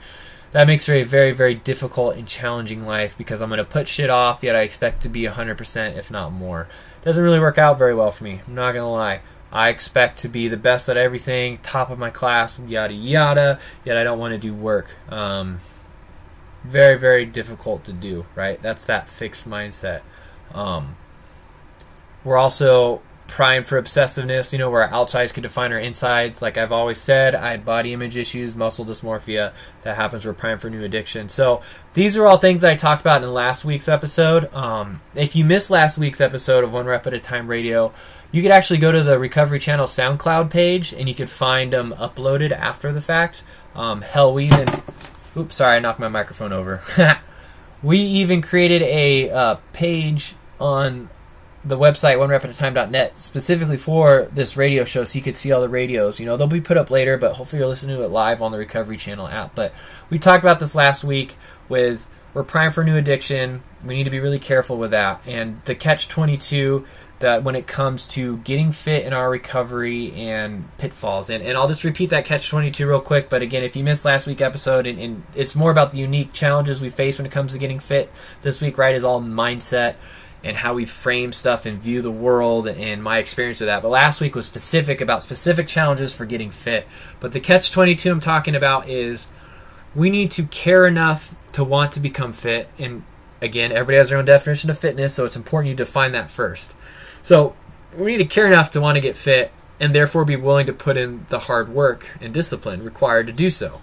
That makes for a very, very difficult and challenging life because I'm going to put shit off, yet I expect to be 100%, if not more. It doesn't really work out very well for me. I'm not going to lie. I expect to be the best at everything, top of my class, yada yada, yet I don't want to do work. Very, very difficult to do, right? That's that fixed mindset. We're also primed for obsessiveness, you know, where our outsides could define our insides. Like I've always said, I had body image issues, muscle dysmorphia. That happens. We're primed for new addiction. So these are all things that I talked about in last week's episode. If you missed last week's episode of One Rep at a Time Radio, you could actually go to the Recovery Channel SoundCloud page and you could find them uploaded after the fact. Hell, we even... Oops, sorry, I knocked my microphone over. We even created a page on the website, OneRepAtATime.net, specifically for this radio show, so you could see all the radios. You know, they'll be put up later, but hopefully you're listening to it live on the Recovery Channel app. But we talked about this last week with we're primed for new addiction. We need to be really careful with that. And the catch-22 that when it comes to getting fit in our recovery and pitfalls. And I'll just repeat that catch-22 real quick. But again, if you missed last week's episode, and it's more about the unique challenges we face when it comes to getting fit this week, right, is all mindset and how we frame stuff and view the world and my experience with that. But last week was specific about specific challenges for getting fit. But the catch-22 I'm talking about is we need to care enough to want to become fit. And again, everybody has their own definition of fitness, so it's important you define that first. So we need to care enough to want to get fit and therefore be willing to put in the hard work and discipline required to do so.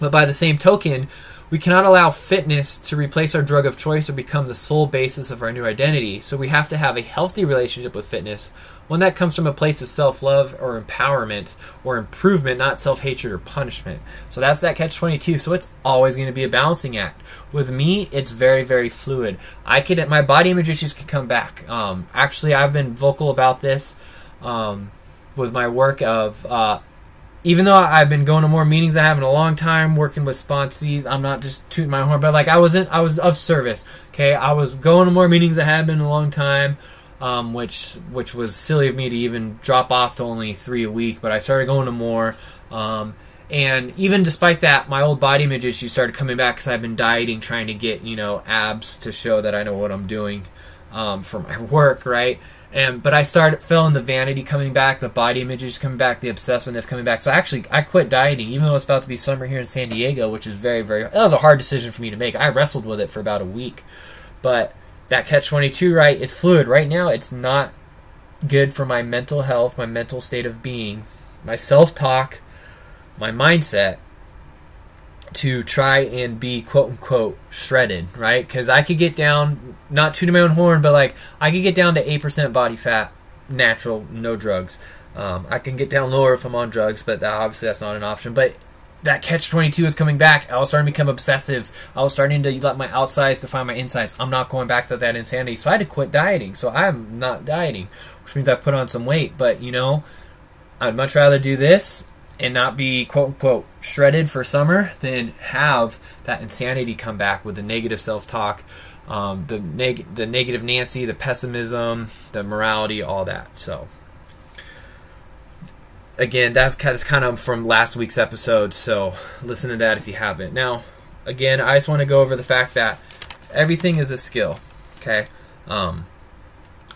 But by the same token, we cannot allow fitness to replace our drug of choice or become the sole basis of our new identity. So we have to have a healthy relationship with fitness, one that comes from a place of self-love or empowerment or improvement, not self-hatred or punishment. So that's that catch-22. So it's always going to be a balancing act. With me, it's very, very fluid. My body image issues can come back. Actually, I've been vocal about this with my work of... even though I've been going to more meetings I have in a long time, working with sponsees, I'm not just tooting my horn, but like I was of service. Okay, I was going to more meetings I had been in a long time, which was silly of me to even drop off to only 3 a week. But I started going to more, and even despite that, my old body image issues started coming back because I've been dieting, trying to get abs to show that I know what I'm doing for my work, right? But I fell in the vanity coming back, the body images coming back, the obsessiveness coming back. So actually, I quit dieting, even though it's about to be summer here in San Diego, which is very, very... That was a hard decision for me to make. I wrestled with it for about a week. But that catch-22, right, it's fluid. Right now, it's not good for my mental health, my mental state of being, my self-talk, my mindset, to try and be quote-unquote shredded, right? Because I could get down, not tooting my own horn, but like I could get down to 8% body fat, natural, no drugs. I can get down lower if I'm on drugs, but obviously that's not an option. But that catch-22 is coming back. I was starting to become obsessive. I was starting to let my outsides define my insides. I'm not going back to that insanity. So I had to quit dieting. So I'm not dieting, which means I've put on some weight. But, I'd much rather do this and not be quote-unquote shredded for summer than have that insanity come back with the negative self-talk, the negative Nancy, the pessimism, the morality, all that. So again, that's kind of from last week's episode, so listen to that if you haven't. Now, again, I just want to go over the fact that everything is a skill, okay?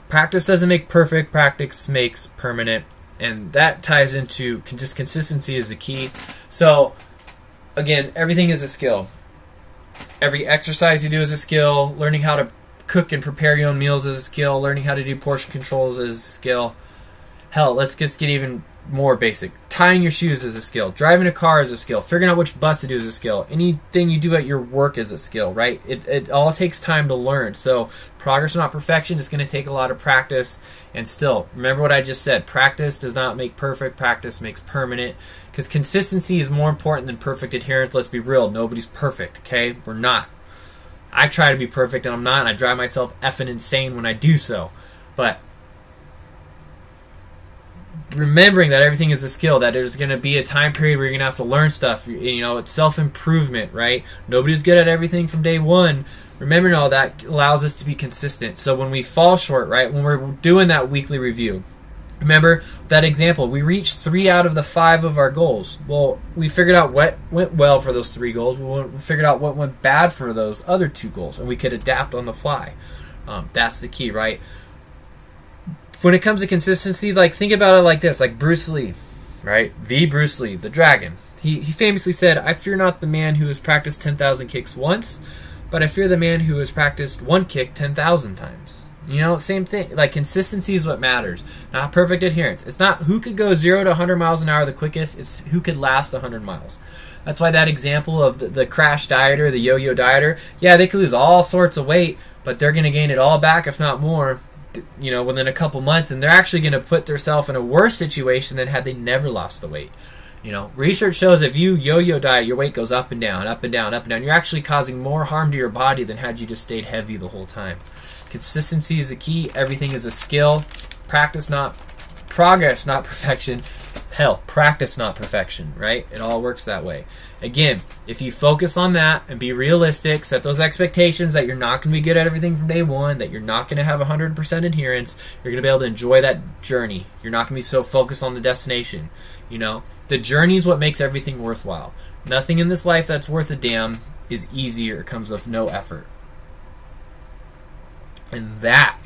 Practice doesn't make perfect. Practice makes permanent. And that ties into just consistency is the key. So, again, everything is a skill. Every exercise you do is a skill. Learning how to cook and prepare your own meals is a skill. Learning how to do portion controls is a skill. Hell, let's just get even more basic. Tying your shoes is a skill. Driving a car is a skill. Figuring out which bus to do is a skill. Anything you do at your work is a skill, right? It all takes time to learn. So progress, not perfection. It's going to take a lot of practice. And still, remember what I just said. Practice does not make perfect. Practice makes permanent. Because consistency is more important than perfect adherence. Let's be real. Nobody's perfect, okay? We're not. I try to be perfect, and I'm not. And I drive myself effing insane when I do so. But remembering that everything is a skill, that there's going to be a time period where you're going to have to learn stuff. It's self-improvement, right? Nobody's good at everything from day one. Remembering all that allows us to be consistent. So when we fall short, right, when we're doing that weekly review, remember that example. We reached 3 out of the 5 of our goals. Well, we figured out what went well for those 3 goals. We figured out what went bad for those other 2 goals, and we could adapt on the fly. That's the key, right? When it comes to consistency, like think about it like this, like Bruce Lee, right? The Bruce Lee, the dragon. He famously said, "I fear not the man who has practiced 10,000 kicks once, but I fear the man who has practiced one kick 10,000 times." Same thing. Like consistency is what matters, not perfect adherence. It's not who could go 0 to 100 miles an hour the quickest. It's who could last 100 miles. That's why that example of the crash dieter, the yo-yo dieter, yeah, they could lose all sorts of weight, but they're going to gain it all back, if not more, within a couple months, and they're actually going to put themselves in a worse situation than had they never lost the weight. Research shows if you yo-yo diet, your weight goes up and down, up and down, up and down. You're actually causing more harm to your body than had you just stayed heavy the whole time. Consistency is the key. Everything is a skill. Practice, not progress, not perfection. Hell, practice, not perfection, right? It all works that way. Again, if you focus on that and be realistic, set those expectations that you're not going to be good at everything from day one, that you're not going to have 100% adherence, you're going to be able to enjoy that journey. You're not going to be so focused on the destination. The journey is what makes everything worthwhile. Nothing in this life that's worth a damn is easy or comes with no effort. And that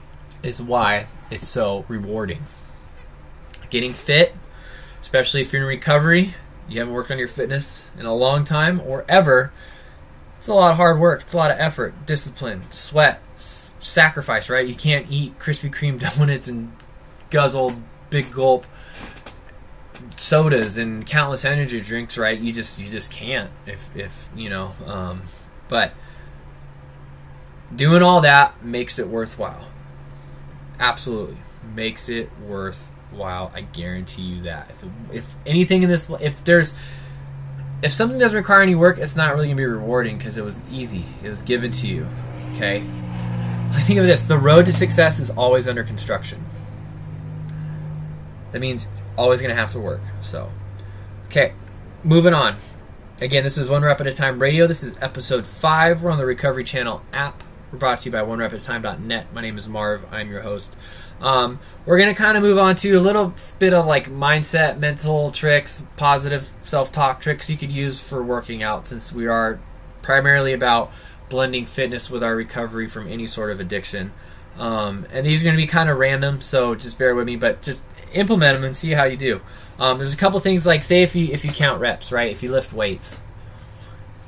is why it's so rewarding. Getting fit, especially if you're in recovery, you haven't worked on your fitness in a long time or ever, it's a lot of hard work. It's a lot of effort, discipline, sweat, sacrifice, right? You can't eat Krispy Kreme donuts and guzzle big gulp sodas and countless energy drinks, right? You just can't if you know. But doing all that makes it worthwhile. Absolutely makes it worthwhile. I guarantee you that. If anything in this, if something doesn't require any work, it's not really gonna be rewarding because it was easy. It was given to you. Okay. I think of this: the road to success is always under construction. That means always gonna have to work. So, okay, moving on. Again, this is One Rep at a Time Radio. This is episode 5. We're on the Recovery Channel app. We're brought to you by OneRepAtATime.net. My name is Marv. I'm your host. We're going to kind of move on to a little bit of like mindset, mental tricks, positive self-talk tricks you could use for working out, since we are primarily about blending fitness with our recovery from any sort of addiction. And these are going to be kind of random, so just bear with me, but just implement them and see how you do. There's a couple things, like say if you count reps, right? If you lift weights,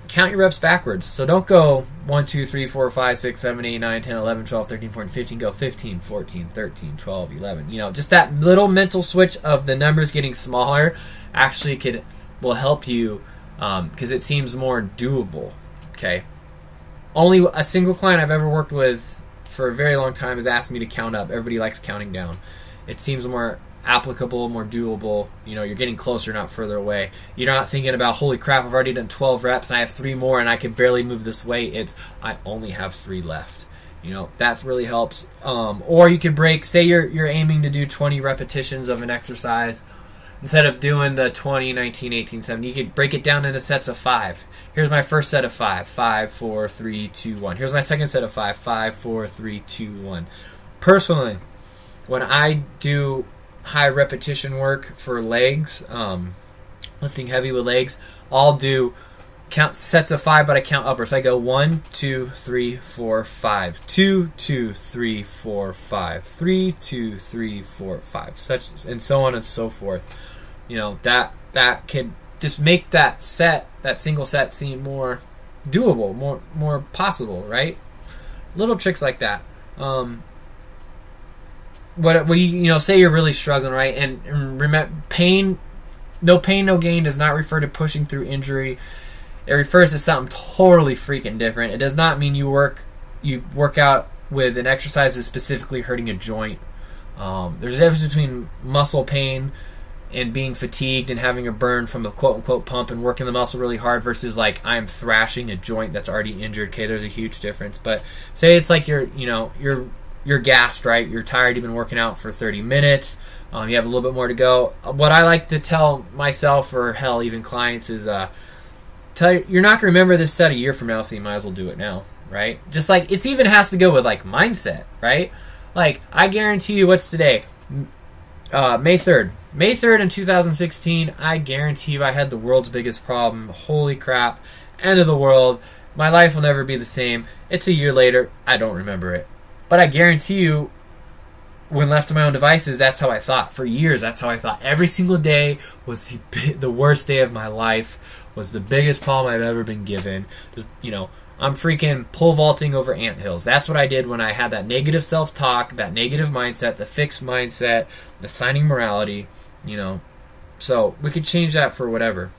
count your reps backwards. So don't go 1, 2, 3, 4, 5, 6, 7, 8, 9, 10, 11, 12, 13, 14, 15. Go 15, 14, 13, 12, 11. You know, just that little mental switch of the numbers getting smaller actually will help you because it seems more doable, okay? Only a single client I've ever worked with for a very long time has asked me to count up. Everybody likes counting down. It seems more applicable, more doable. You know, you're getting closer, not further away. You're not thinking about, holy crap, I've already done 12 reps and I have 3 more and I can barely move this weight. It's, I only have 3 left. You know, that really helps. Or you can break, say you're aiming to do 20 repetitions of an exercise. Instead of doing the 20, 19, 18, 7, you could break it down into sets of 5. Here's my first set of 5. 5, 4, 3, 2, 1. Here's my second set of 5. 5, 4, 3, 2, 1. Personally, when I do high repetition work for legs, lifting heavy with legs, I'll do count sets of 5, but I count upwards. So I go 1, 2, 3, 4, 5, 2, 2, 3, 4, 5, 3, 2, 3, 4, 5, such and so on and so forth. You know, that can just make that single set seem more doable, more possible, right? Little tricks like that. What you know, say you're really struggling, right? And remember, pain, no gain does not refer to pushing through injury. It refers to something totally freaking different. It does not mean you work out with an exercise that's specifically hurting a joint. There's a difference between muscle pain and being fatigued and having a burn from the quote-unquote pump and working the muscle really hard versus like I'm thrashing a joint that's already injured. Okay, there's a huge difference. But say it's like you're gassed, right? You're tired. You've been working out for 30 minutes. You have a little bit more to go. What I like to tell myself, or hell, even clients, is you're not going to remember this set a year from now, so you might as well do it now, right? Just like it even has to go with like mindset, right? Like I guarantee you, what's today? May 3rd in 2016, I guarantee you I had the world's biggest problem. Holy crap. End of the world. My life will never be the same. It's a year later. I don't remember it. But I guarantee you, when left to my own devices, that's how I thought. For years, that's how I thought. Every single day was the worst day of my life, was the biggest problem I've ever been given. Just, you know, I'm freaking pole vaulting over anthills. That's what I did when I had that negative self-talk, that negative mindset, the fixed mindset, the signing morality, you know. So we could change that for whatever.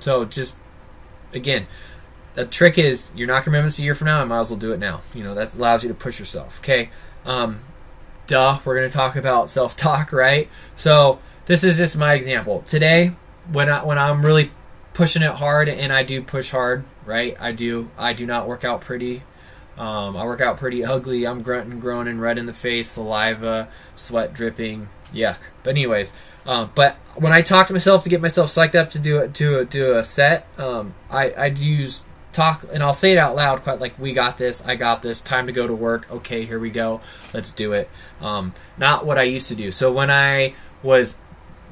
So just, again, the trick is, you're not going to remember this a year from now, I might as well do it now. You know, that allows you to push yourself, okay? We're going to talk about self-talk, right? So this is just my example. Today, when I'm really pushing it hard, and I do push hard, right? I do not work out pretty. I work out pretty ugly. I'm grunting, groaning, red in the face, saliva, sweat dripping, yuck. But anyways, but when I talk to myself to get myself psyched up to do a set, I'd use talk, and I'll say it out loud, quite like, we got this, I got this, time to go to work, okay, here we go, let's do it. Not what I used to do. So when I was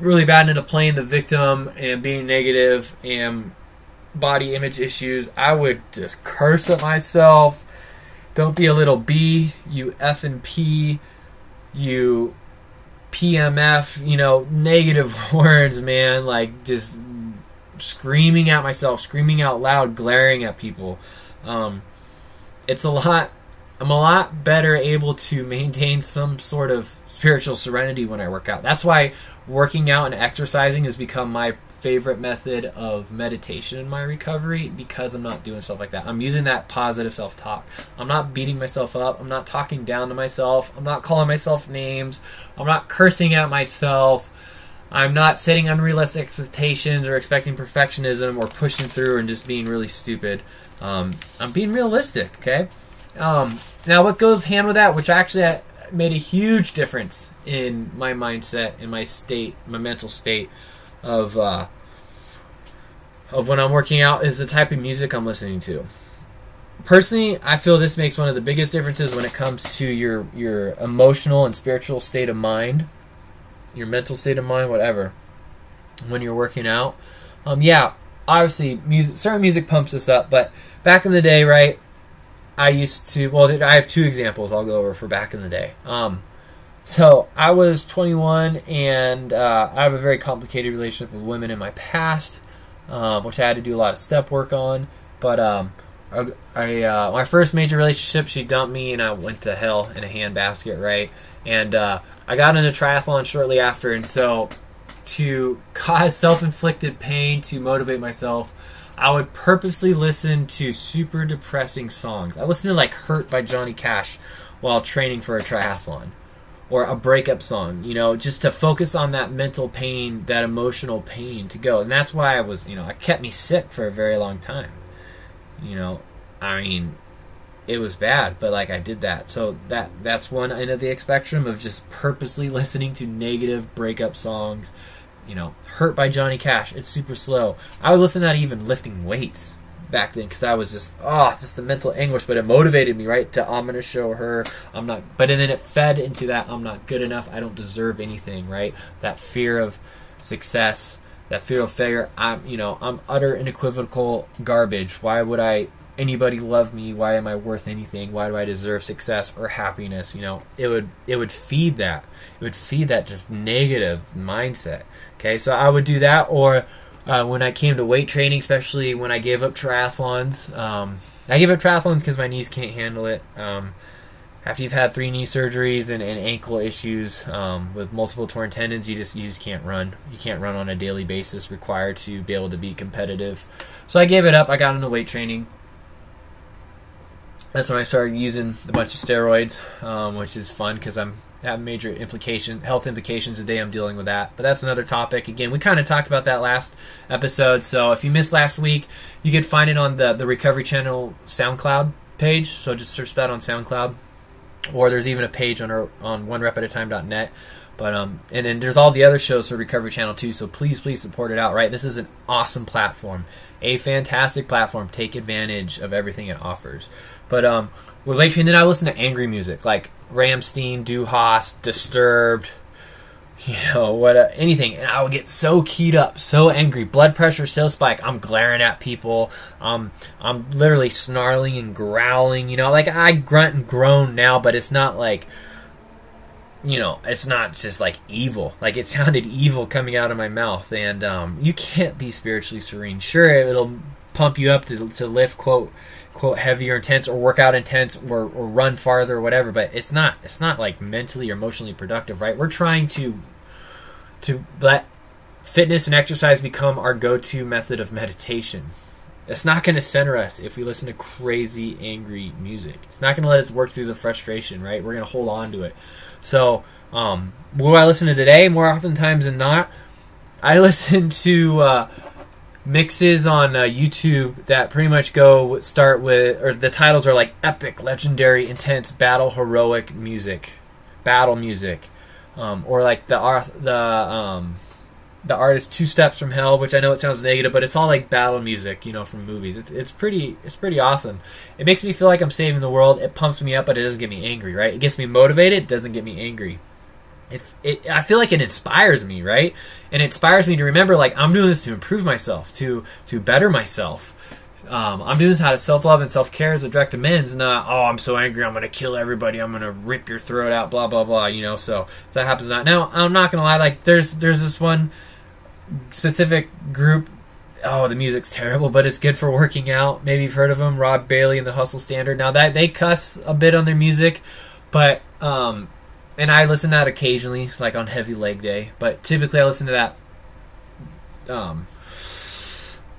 really bad into playing the victim and being negative and body image issues, I would just curse at myself. Don't be a little B, you effing P, you PMF, you know, negative words, man, like just screaming at myself, screaming out loud, glaring at people. It's a lot. I'm a lot better able to maintain some sort of spiritual serenity when I work out. That's why working out and exercising has become my favorite method of meditation in my recovery, because I'm not doing stuff like that. I'm using that positive self-talk. I'm not beating myself up. I'm not talking down to myself. I'm not calling myself names. I'm not cursing at myself. I'm not setting unrealistic expectations or expecting perfectionism or pushing through and just being really stupid. I'm being realistic, okay? Now what goes hand with that, which actually made a huge difference in my mindset, in my state, my mental state of when I'm working out, is the type of music I'm listening to. Personally, I feel this makes one of the biggest differences when it comes to your emotional and spiritual state of mind, your mental state of mind, whatever, when you're working out. Yeah, obviously, certain music pumps this up, but back in the day, right, I used to, well, I have two examples I'll go over for back in the day. So I was 21, and I have a very complicated relationship with women in my past, which I had to do a lot of step work on. But my first major relationship, she dumped me, and I went to hell in a handbasket, right? And I got into triathlon shortly after, and so to cause self-inflicted pain to motivate myself, I would purposely listen to super depressing songs. I listened to like Hurt by Johnny Cash while training for a triathlon, or a breakup song, you know, just to focus on that mental pain, that emotional pain to go. And that's why I was, you know, it kept me sick for a very long time. You know, I mean, it was bad, but like I did that. So that's one end of the spectrum of just purposely listening to negative breakup songs. You know, Hurt by Johnny Cash. It's super slow. I would listen to that even lifting weights back then, because I was just, oh, it's just the mental anguish, but it motivated me, right, to I'm going to show her I'm not, but and then it fed into that I'm not good enough, I don't deserve anything, right? That fear of success, that fear of failure, I'm utter and equivocal garbage. Why would anybody love me? Why am I worth anything? Why do I deserve success or happiness? You know, it would feed that. It would feed that just negative mindset. Okay, so I would do that, or when I came to weight training, especially when I gave up triathlons. I gave up triathlons because my knees can't handle it. After you've had 3 knee surgeries and ankle issues with multiple torn tendons, you just can't run. You can't run on a daily basis required to be able to be competitive. So I gave it up. I got into weight training. That's when I started using a bunch of steroids, which is fun because I have major health implications today. I'm dealing with that, but that's another topic. Again, we kind of talked about that last episode, so if you missed last week, you could find it on the Recovery Channel SoundCloud page. So just search that on SoundCloud, or there's even a page on OneRepAtATime.net. But and then there's all the other shows for Recovery Channel too. So please support it out. Right, this is an awesome platform, a fantastic platform. Take advantage of everything it offers. But with weight training, then I listen to angry music like Ramstein, Duhas, Disturbed, you know, anything, and I would get so keyed up, so angry, blood pressure so spike, I'm glaring at people, I'm literally snarling and growling, you know, like I grunt and groan now, but it's not like, you know, it's not just like evil, like it sounded evil coming out of my mouth, and you can't be spiritually serene. Sure, it'll pump you up to lift, quote heavy or intense, or work out intense, or run farther or whatever, but it's not like mentally or emotionally productive, right? We're trying to let fitness and exercise become our go-to method of meditation. It's not going to center us if we listen to crazy angry music. It's not going to let us work through the frustration, right? We're going to hold on to it. So what do I listen to today? More often times than not, I listen to mixes on YouTube that pretty much or the titles are like epic, legendary, intense, battle, heroic music, battle music, or like the artist Two Steps from Hell, which I know it sounds negative, but it's all like battle music, you know, from movies. It's pretty awesome. It makes me feel like I'm saving the world. It pumps me up, but it doesn't get me angry, right? It gets me motivated. It doesn't get me angry. I feel like it inspires me, right? And it inspires me to remember, like, I'm doing this to improve myself, to better myself, I'm doing this out of self-love and self-care as a direct amends, not, oh, I'm so angry, I'm going to kill everybody, I'm going to rip your throat out, blah, blah, blah, you know, so if that happens or not. Now, I'm not going to lie, like, there's this one specific group, oh, the music's terrible, but it's good for working out. Maybe you've heard of them, Rob Bailey and the Hustle Standard. Now, that they cuss a bit on their music, but, and I listen to that occasionally, like on heavy leg day, but typically I listen to that,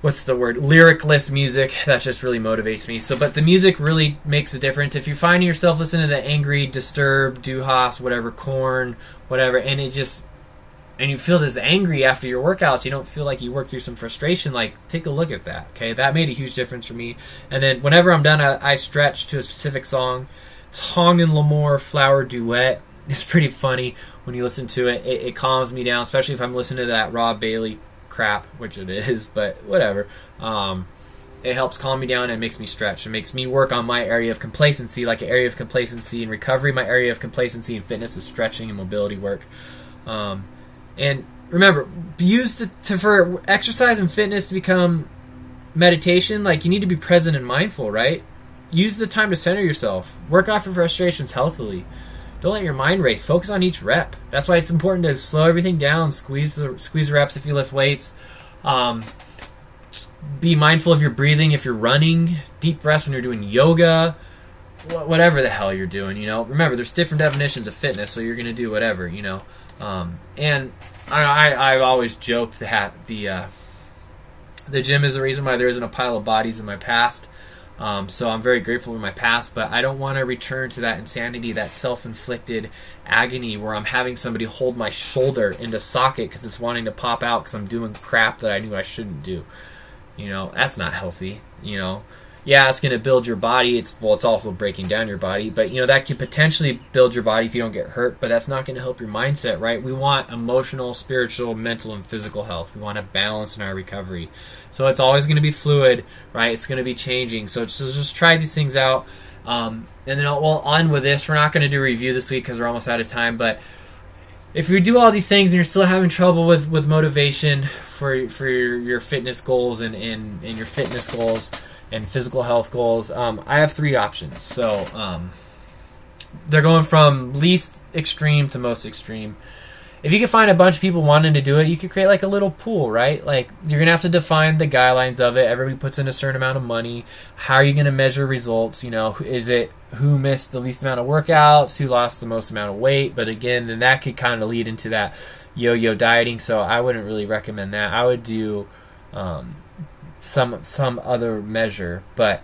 what's the word, lyricless music. That just really motivates me. So, but the music really makes a difference. If you find yourself listening to the angry, Disturbed, Duhas, whatever, Korn, whatever, and it just, and you feel this angry after your workouts, you don't feel like you work through some frustration, like, take a look at that, okay? That made a huge difference for me. And then whenever I'm done, I stretch to a specific song. Tong and L'Amour, Flower Duet. It's pretty funny when you listen to it. It calms me down, especially if I'm listening to that Rob Bailey crap, which it is, but whatever. It helps calm me down and makes me stretch. It makes me work on my area of complacency, like an area of complacency in recovery. My area of complacency in fitness is stretching and mobility work. And remember, use for exercise and fitness to become meditation. Like, you need to be present and mindful, right? Use the time to center yourself. Work off your frustrations healthily. Don't let your mind race. Focus on each rep. That's why it's important to slow everything down. Squeeze the reps if you lift weights. Be mindful of your breathing if you're running. Deep breaths when you're doing yoga. Whatever the hell you're doing, you know. Remember, there's different definitions of fitness, so you're going to do whatever, you know. And I've always joked that the gym is the reason why there isn't a pile of bodies in my past. So I'm very grateful for my past, but I don't want to return to that insanity, that self-inflicted agony where I'm having somebody hold my shoulder into socket because it's wanting to pop out because I'm doing crap that I knew I shouldn't do. You know, that's not healthy, you know. Yeah, it's going to build your body. It's also breaking down your body, but you know, that could potentially build your body if you don't get hurt, but that's not going to help your mindset, right? We want emotional, spiritual, mental, and physical health. We want a balance in our recovery. So it's always going to be fluid, right? It's going to be changing. So just try these things out. And then we'll end with this. We're not going to do a review this week because we're almost out of time. But if you do all these things and you're still having trouble with motivation for your fitness goals and your fitness goals and physical health goals, I have three options. So they're going from least extreme to most extreme. If you can find a bunch of people wanting to do it, you could create like a little pool, right? Like, you're going to have to define the guidelines of it. Everybody puts in a certain amount of money. How are you going to measure results? You know, is it who missed the least amount of workouts, who lost the most amount of weight? But again, then that could kind of lead into that yo-yo dieting. So I wouldn't really recommend that. I would do some other measure, but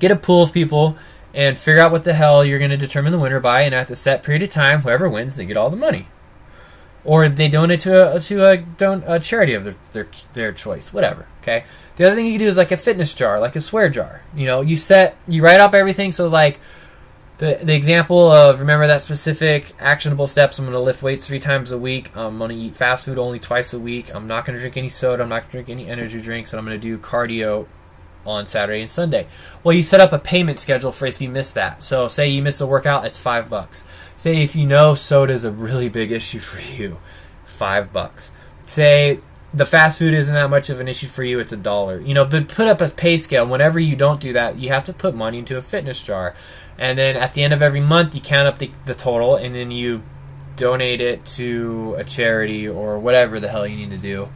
get a pool of people and figure out what the hell you're going to determine the winner by, and at the set period of time, whoever wins, they get all the money. Or they donate to a charity of their choice, whatever, okay? The other thing you can do is like a fitness jar, like a swear jar. You know, you write up everything, so like the example of, remember that specific actionable steps, I'm going to lift weights 3 times a week, I'm going to eat fast food only twice a week, I'm not going to drink any soda, I'm not going to drink any energy drinks, and I'm going to do cardio on Saturday and Sunday. Well, you set up a payment schedule for if you miss that. So say you miss a workout, it's $5. Say if you know soda is a really big issue for you, $5. Say the fast food isn't that much of an issue for you, it's $1. You know, but put up a pay scale. Whenever you don't do that, you have to put money into a fitness jar. And then at the end of every month, you count up the total, and then you donate it to a charity or whatever the hell you need to do.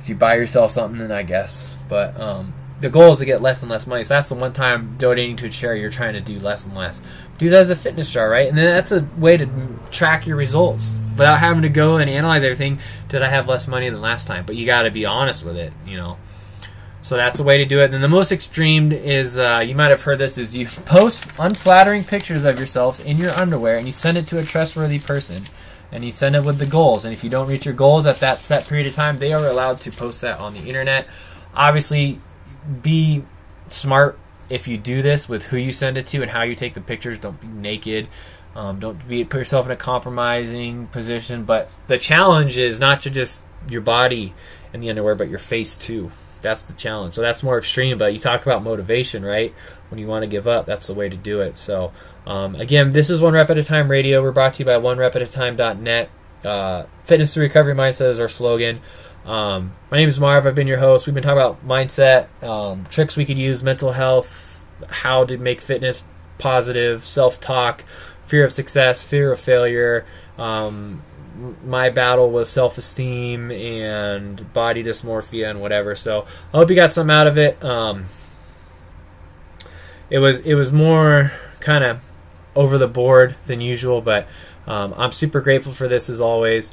If you buy yourself something, then I guess. But, the goal is to get less and less money. So that's the one time donating to a charity you're trying to do less and less. Do that as a fitness jar, right? And then that's a way to track your results without having to go and analyze everything. Did I have less money than last time? But you got to be honest with it, you know. So that's the way to do it. And the most extreme is, you might have heard this, is you post unflattering pictures of yourself in your underwear and you send it to a trustworthy person. And you send it with the goals. And if you don't reach your goals at that set period of time, they are allowed to post that on the internet. Obviously, be smart if you do this with who you send it to and how you take the pictures. Don't be naked. Put yourself in a compromising position. But the challenge is not to just your body and the underwear, but your face too. That's the challenge. So that's more extreme. But you talk about motivation, right? When you want to give up, that's the way to do it. So again, this is One Rep at a Time Radio. We're brought to you by OneRepAtATime.net. Fitness through recovery mindset is our slogan. My name is Marv. I've been your host. We've been talking about mindset, tricks we could use, mental health, how to make fitness positive, self-talk, fear of success, fear of failure, my battle with self-esteem and body dysmorphia and whatever. So I hope you got something out of it. It was more kind of over the board than usual, but I'm super grateful for this as always.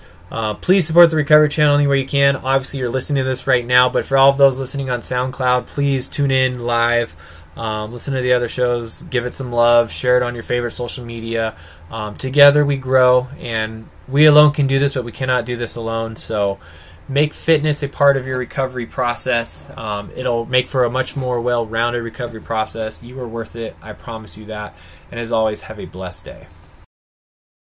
Please support the Recovery Channel anywhere you can. Obviously, you're listening to this right now, but for all of those listening on SoundCloud, please tune in live. Listen to the other shows. Give it some love. Share it on your favorite social media. Together we grow, and we alone can do this, but we cannot do this alone. So make fitness a part of your recovery process. It'll make for a much more well-rounded recovery process. You are worth it. I promise you that. And as always, have a blessed day.